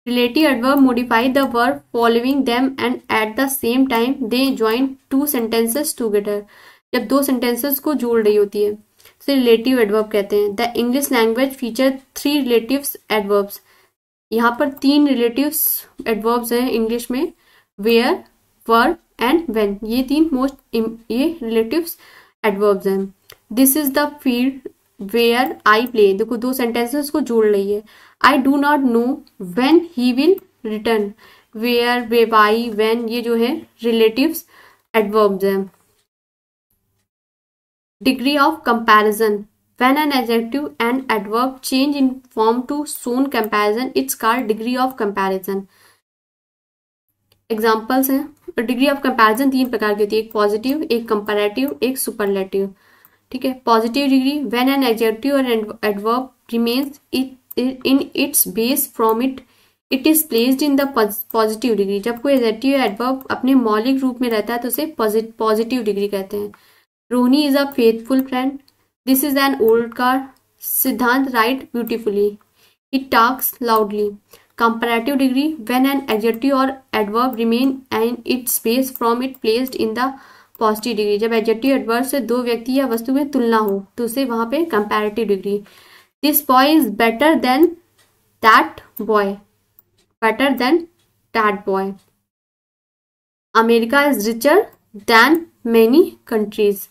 Relative adverb modify the verb following them and at the same time they join two sentences together. जब दो sentences को जोड़ रही होती है उसे रिलेटिव एडवर्ब कहते हैं। The English language feature 3 relative adverbs. यहाँ पर 3 रिलेटिव एडवर्ब्स हैं इंग्लिश में, वेयर, वर एंड व्हेन, ये 3 रिलेटिव एडवर्ब्स हैं। This is the field where I play, देखो दो सेंटेंसेस को जोड़ रही है। I do not know when he will return, where, way, why, when, ये जो है रिलेटिव एडवर्ब्स हैं। Degree of comparison, when an adjective and adverb change in form to shown comparison it's called degree of comparison। Examples हैं, degree of comparison 3 प्रकार की होती है, एक पॉजिटिव, एक कंपैरेटिव, एक सुपरलेटिव, ठीक है। Positive degree, when an adjective और adverb remains in its base from it, it is placed in the positive degree. जब कोई एडजेक्टिव या एडवर्ब अपने मौलिक रूप में रहता है तो उसे पॉजिटिव डिग्री कहते हैं। Rohini is a faithful friend, this is an old car. Siddhant write beautifully, he talks loudly. Comparative degree, when an adjective और adverb remain in its base from it placed in the positive degree. जब adjective adverb से दो व्यक्ति या वस्तु में तुलना हो तो उसे वहां पे comparative degree. This boy is better than that boy, better than that boy. America is richer than many countries.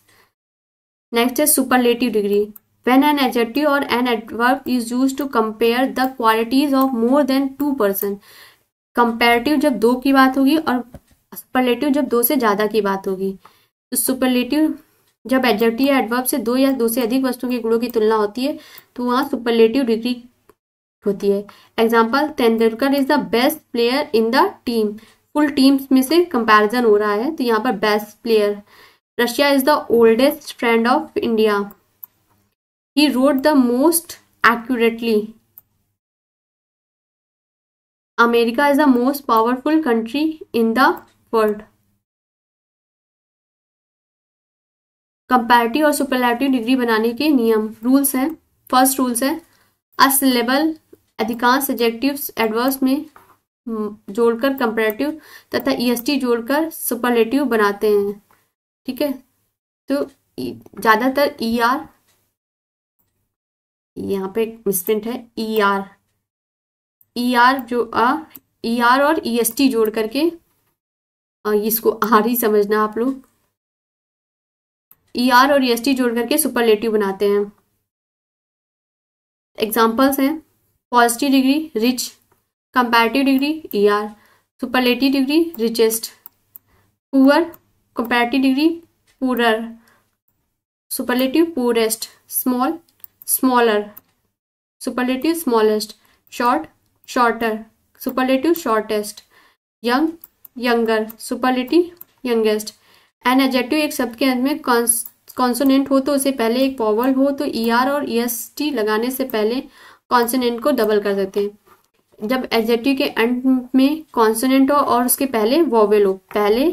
Next है superlative degree, when an adjective और an adverb is used to compare the qualities of more than 2 person. Comparative जब 2 की बात होगी और superlative जब 2 से ज़्यादा की बात होगी। तो सुपरलेटिव जब एडजेक्टिव या एडवर्ब से 2 या 2 से अधिक वस्तुओं के गुणों की तुलना होती है तो वहाँ सुपरलेटिव डिग्री होती है। Example, Tendulkar is the best player in the team. Full teams में से कंपेरिजन हो रहा है तो यहाँ पर best player. Russia is the oldest friend of India, he wrote the most accurately. America is the most powerful country in the world. Comparative और superlative degree बनाने के नियम, रूल्स हैं। फर्स्ट रूल्स है अ सिलेबल अधिकांश adjectives adverbs में जोड़कर comparative तथा ईएसटी जोड़कर सुपरलेटिव बनाते हैं, ठीक है। तो ज्यादातर ER, यहाँ पे मिसप्रिंट है ER, ER जो ER और EST जोड़ करके, इसको आर ही समझना आप लोग, ER और EST जोड़ करके सुपरलेटिव बनाते हैं। एग्जाम्पल्स हैं positive degree rich, comparative degree ER, superlative degree richest, poor comparative degree poorer, superlative poorest, small smaller, superlative smallest, short shorter, superlative shortest, young younger, superlative youngest. And adjective एक शब्द के अंत में consonant हो तो उसे पहले एक वॉवल हो तो ER और EST लगाने से पहले कॉन्सोनेंट को डबल कर सकते हैं। जब एडजेक्टिव के अंत में कॉन्सोनेंट हो और उसके पहले वॉवल हो, पहले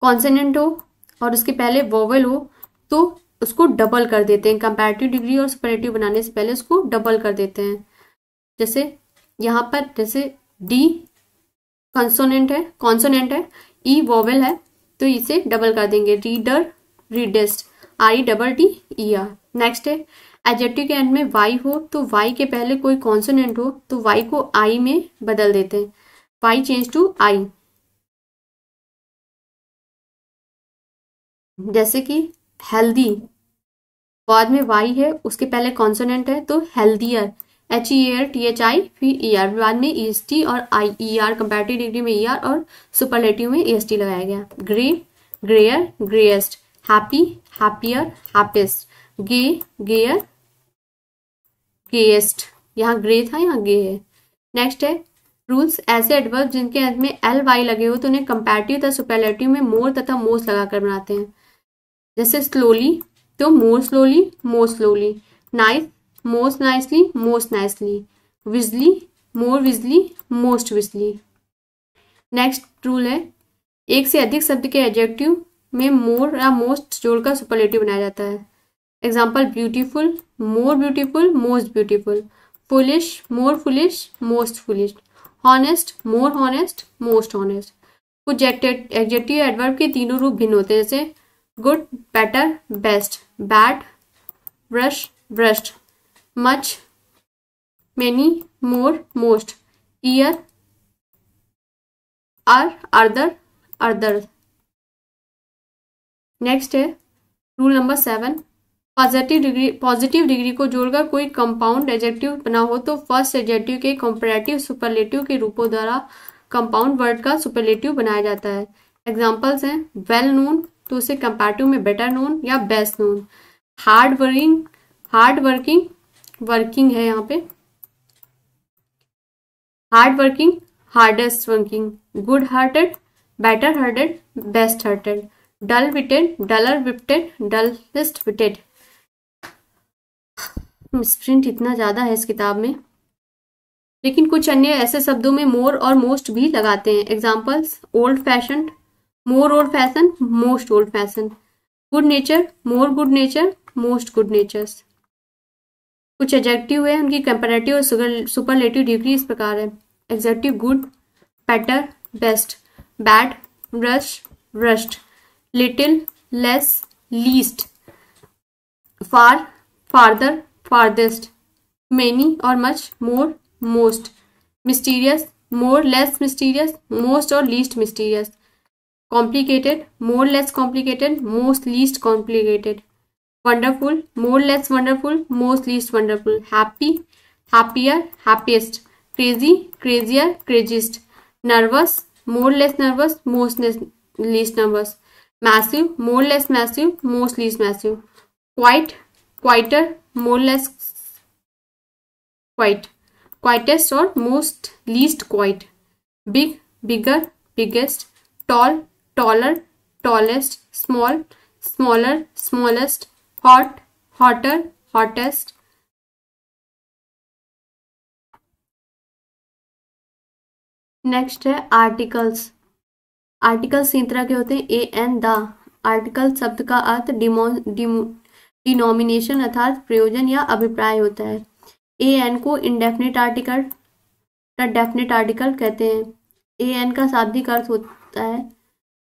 कॉन्सोनेंट हो और उसके पहले वॉवल हो तो उसको डबल कर देते हैं। कंपैरेटिव डिग्री और सुपरलेटिव बनाने से पहले उसको डबल कर देते हैं। जैसे यहाँ पर, जैसे D कॉन्सोनेंट है, E वॉवेल है तो इसे डबल कर देंगे, रीडर रीडेस्ट, REDDER। नेक्स्ट है एडजेक्टिव के एंड में Y हो तो Y के पहले कोई कॉन्सोनेंट हो तो Y को I में बदल देते हैं, Y चेंज टू I। जैसे कि हेल्दी, बाद में Y है उसके पहले कॉन्सोनेंट है तो हेल्दियर, HELTHIER, बाद में EST और IER, कंपैरेटिव डिग्री में ER और सुपरलेटिव में EST लगाया गया। Grey greyer greyest, happy happier happiest, gay gayer gayest, यहाँ ग्रे था यहाँ गे है। नेक्स्ट है रूल्स, ऐसे एडवर्ब जिनके अंत में LY लगे हो तो उन्हें कंपैरेटिव तथा सुपरलेटिव में मोर तथा मोस्ट लगाकर बनाते हैं। जैसे स्लोली तो more slowly most slowly, nice most nicely most nicely, wisely more विजली मोस्ट विजली। नेक्स्ट रूल है एक से अधिक शब्द के एडजेक्टिव में मोर या मोस्ट जोड़कर सुपरलेटिव बनाया जाता है। Example beautiful more beautiful most beautiful, foolish more foolish most foolish, honest more honest most honest. कुछ एडजेक्टिव एडवर्ब के तीनों रूप भिन्न होते हैं, जैसे good better best, bad brush brushed, much many more most, ear other other। Next है rule number 7, positive degree को जोड़कर कोई कंपाउंड एडजेक्टिव बना हो तो फर्स्ट एडजेक्टिव के कंपैरेटिव सुपरलेटिव के रूपों द्वारा कंपाउंड वर्ड का सुपरलेटिव बनाया जाता है। एग्जांपल्स हैं वेल नोन तो उसे कंपैरेटिव में बेटर नोन या best known, hard working working है यहाँ पे hard working hardest working, good hearted better hearted best hearted, dull witted duller witted dullest witted. Misprint इतना ज्यादा है इस किताब में, लेकिन कुछ अन्य ऐसे शब्दों में मोर और मोस्ट भी लगाते हैं। Examples old fashion more old fashion most old fashion, good nature more good nature most good natures. कुछ एडजेक्टिव है उनकी कंपैरेटिव और सुपरलेटिव डिग्री इस प्रकार है। Adjective good better best, bad brush brushed, little less least, far farther farthest, many और much more most, mysterious more less mysterious most और least mysterious, complicated more less complicated most least complicated, wonderful more less wonderful most least wonderful, happy happier happiest, crazy crazier craziest, nervous more less nervous most least nervous, massive more less massive most least massive, quiet quieter more less quiet quietest और most least quiet, big bigger biggest, tall taller tallest, small smaller smallest, hot hotter hottest, next है articles. Articles तीन तरह के होते हैं, A and the. Article शब्द का अर्थ denomination अर्थात प्रयोजन या अभिप्राय होता है। ए एन को इंडेफिनिट आर्टिकल या डेफिनिट आर्टिकल कहते हैं। ए एन का शाब्दिक अर्थ होता है,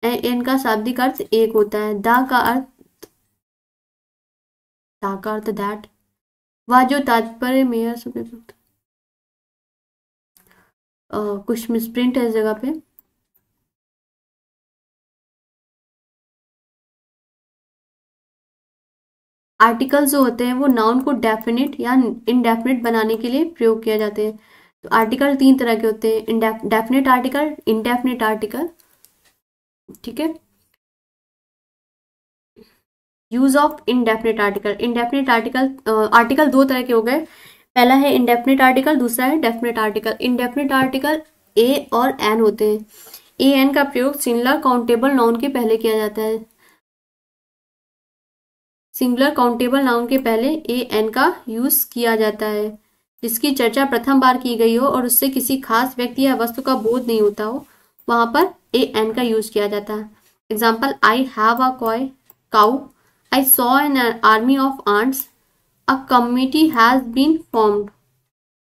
ए एन का शाब्दिक अर्थ एक होता है। द का अर्थ दैट, वह जो तात्पर्य में कुछ मिसप्रिंट है इस जगह पे। आर्टिकल जो होते हैं वो नाउन को डेफिनेट या इनडेफिनेट बनाने के लिए प्रयोग किया जाते हैं। तो आर्टिकल तीन तरह के होते हैं, डेफिनेट आर्टिकल, इनडेफिनेट आर्टिकल, ठीक है। Use of indefinite article. Indefinite article, article दो तरह के हो गए, पहला है इनडेफिनेट आर्टिकल, दूसरा है definite article. Indefinite article a और एन होते हैं। ए एन का प्रयोग सिंगुलर काउंटेबल नाउन के पहले किया जाता है। सिंगुलर काउंटेबल नाउन के पहले ए एन का यूज किया जाता है, जिसकी चर्चा प्रथम बार की गई हो और उससे किसी खास व्यक्ति या वस्तु का बोध नहीं होता हो, वहां पर ए एन का यूज किया जाता है। Example, I have a coy cow, I saw an army of ants, a committee has been formed,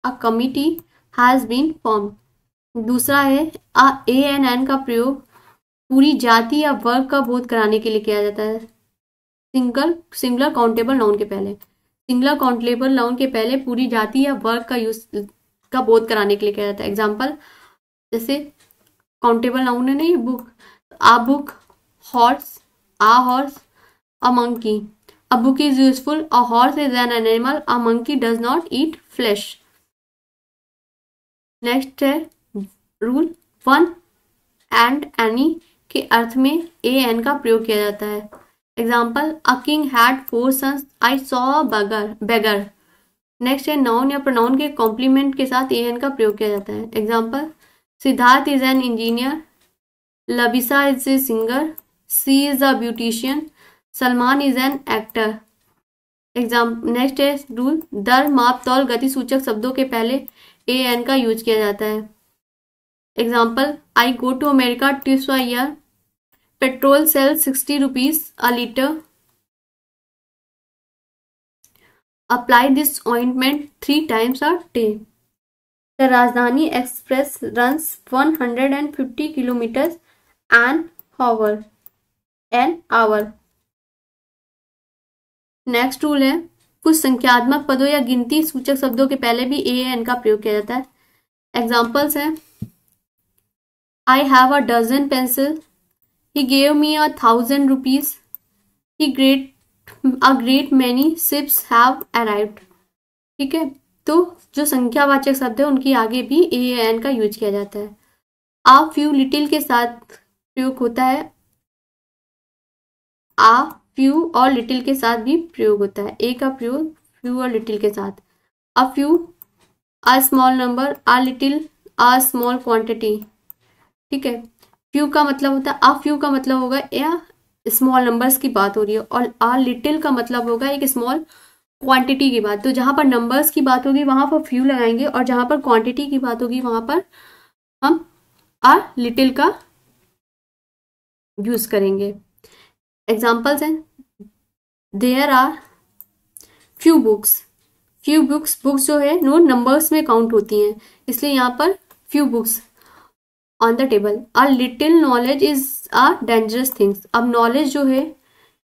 a committee has been formed. दूसरा है अ ए एन एन का प्रयोग पूरी जाति या वर्ग का बोध कराने के लिए किया जाता है। सिंगुलर काउंटेबल नाउन के पहले, सिंगुलर काउंटेबल नाउन के पहले पूरी जाति या वर्ग का यूज का बोध कराने के लिए किया जाता है। एग्जाम्पल, जैसे काउंटेबल नाउन है नहीं, book, a book, horse, a horse, a monkey. A book is useful, a horse is an animal, a monkey does not eat flesh. Next है रूल वन एंड एनी के अर्थ में ए an का प्रयोग किया जाता है। Example, a king had four sons, I saw a beggar. Next है नाउन या प्रोनाउन के कॉम्प्लीमेंट के साथ ए एन का प्रयोग किया जाता है। Example, Siddharth is an engineer, लबिसा is a singer, she is a beautician, Salman is an actor. Example, next है रूल, दर, माप, तौल, गति सूचक शब्दों के पहले ए एन का यूज किया जाता है। Example, I go to America twice year, petrol sell 60 rupees a litre, apply this ointment 3 times a day. The Rajdhani express runs 150 kilometre an hour. Next rule है, कुछ संख्यात्मक पदों या गिनती सूचक शब्दों के पहले भी ए एन का प्रयोग किया जाता है। एग्जाम्पल्स हैं, I have a dozen pencil, he gave me a 1000 rupees, he great many ships have arrived, ठीक है। तो जो संख्यावाचक शब्द है उनके आगे भी ए एन का यूज किया जाता है। आ फ्यू लिटिल के साथ प्रयोग होता है, आ फ्यू और लिटिल के साथ भी प्रयोग होता है। ए का प्रयोग फ्यू और लिटिल के साथ, a few a small number, a little a small quantity, ठीक है। फ्यू का मतलब होता है, अ फ्यू का मतलब होगा या स्मॉल नंबर्स की बात हो रही है, और अ लिटिल का मतलब होगा एक स्मॉल क्वांटिटी की बात। तो जहां पर नंबर्स की बात होगी वहां पर फ्यू लगाएंगे, और जहां पर क्वांटिटी की बात होगी वहां पर हम अ लिटिल का यूज करेंगे। एग्जाम्पल्स हैं, there are few books, few books, books जो है नो नंबर्स में काउंट होती हैं, इसलिए यहाँ पर few books on the table. A little knowledge is a dangerous things. अब नॉलेज जो है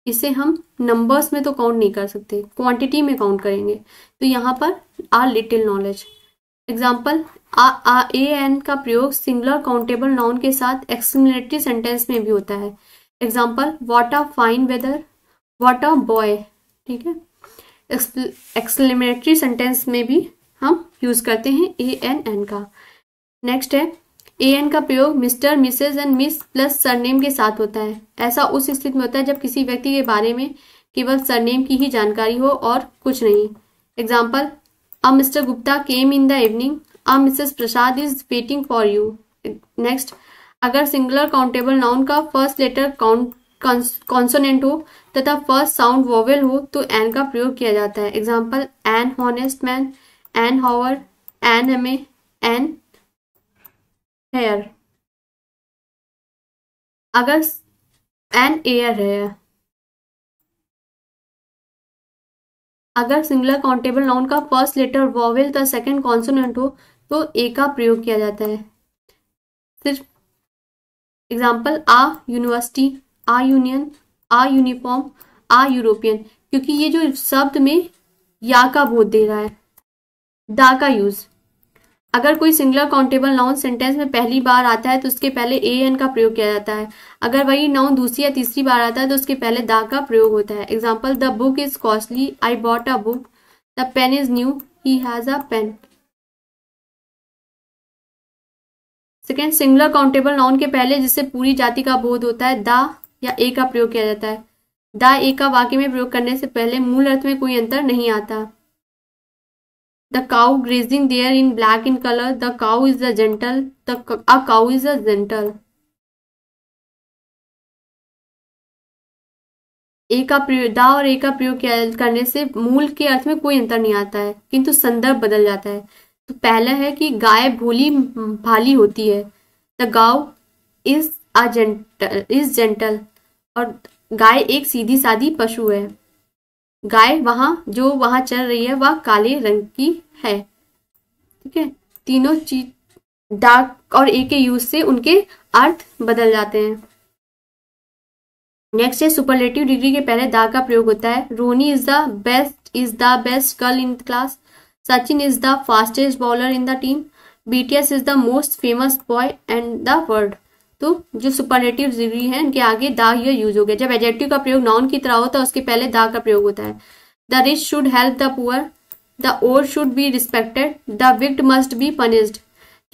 इसे हम नंबर्स में तो काउंट नहीं कर सकते, क्वांटिटी में काउंट करेंगे, तो यहाँ पर a little knowledge. Example, a an का प्रयोग सिंगुलर काउंटेबल नाउन के साथ एक्सक्लेमेटरी सेंटेंस में भी होता है। Example, what a fine weather, what a boy, ठीक है। एक्सक्लेमेटरी सेंटेंस में भी हम यूज करते हैं ए एन एन का। नेक्स्ट है, ए एन का प्रयोग mister, Mrs and miss plus surname के साथ होता है। ऐसा उस स्थिति में होता है जब किसी व्यक्ति के बारे में केवल सरनेम की ही जानकारी हो और कुछ नहीं। Example, a mister Gupta came in the evening, a Mrs Prasad is waiting for you. Next, अगर सिंगुलर काउंटेबल नाउन का फर्स्ट लेटर कॉन्सोनेंट हो तथा फर्स्ट साउंड वोवेल हो तो एन का प्रयोग किया जाता है। Example, an honest man, an hour, an MA, an heir. अगर एन एयर है, अगर सिंगुलर काउंटेबल नाउन का फर्स्ट लेटर वोवेल तथा सेकंड कॉन्सोनेंट हो तो ए का प्रयोग किया जाता है। सिर्फ example, a university, a union, a uniform, a European, क्योंकि ये जो शब्द में या का बोध दे रहा है। दा का यूज, अगर कोई सिंगुलर काउंटेबल नाउन सेंटेंस में पहली बार आता है तो उसके पहले ए एन का प्रयोग किया जाता है। अगर वही नाउन दूसरी या तीसरी बार आता है तो उसके पहले दा का प्रयोग होता है। Example, the book is costly, I bought a book, the pen is new, he has a pen. Second, singular countable noun के पहले जिससे पूरी जाति का बोध होता है दा या ए का प्रयोग किया जाता है। दा ए का वाक्य में प्रयोग करने से पहले मूल अर्थ में कोई अंतर नहीं आता। The cow grazing there in black in color. The cow is a gentle. A cow is a gentle. ए का प्रयोग दा और ए का प्रयोग करने से मूल के अर्थ में कोई अंतर नहीं आता है, किंतु संदर्भ बदल जाता है। तो पहला है कि गाय भोली भाली होती है, The cow is gentle, और गाय एक सीधी सादी पशु है। गाय वहां चल रही है वह काले रंग की है। ठीक है, तीनों चीज डाक और ए के यूज से उनके अर्थ बदल जाते हैं। नेक्स्ट है सुपरलेटिव डिग्री के पहले दा का प्रयोग होता है। रोनी is the best girl in class, Sachin is the fastest bowler in the team, BTS is the most famous boy and the world. तो जो सुपरलेटिव डिग्री है उनके आगे दा यूज हो गया। जब एडजेक्टिव का प्रयोग नाउन की तरह होता है उसके पहले दा का प्रयोग होता है। The rich should help the poor, the old should be respected, the victim must be punished.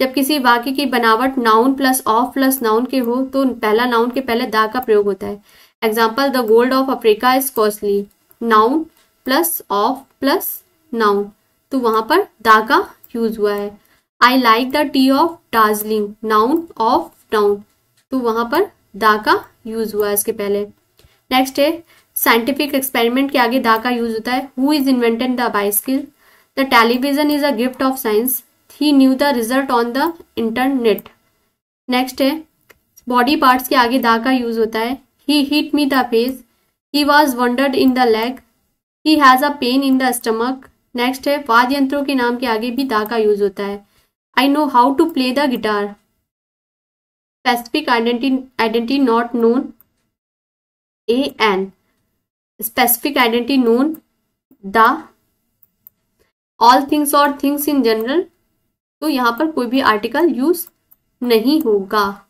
जब किसी वाक्य की बनावट noun plus of plus noun के हो तो पहला नाउन के पहले दा का प्रयोग होता है। Example, the gold of Africa is costly, noun plus of plus noun, तो वहां पर दा का यूज हुआ है। I like the tea of Darjeeling, noun of town, तो वहां पर दा का यूज हुआ है इसके पहले। नेक्स्ट है साइंटिफिक एक्सपेरिमेंट के आगे दा का यूज होता है। Who is invented the bicycle, the television is a gift of science, he knew the result on the internet. Next है बॉडी पार्ट्स के आगे दा का यूज होता है। He hit me the face, he was wandered in the leg, he has a pain in the stomach. Next है वाद्य यंत्रों के नाम के आगे भी दा का यूज होता है। I know how to play the guitar, specific identity not known, a an, specific identity known, the, all things और थिंग्स इन जनरल, तो यहाँ पर कोई भी आर्टिकल यूज नहीं होगा।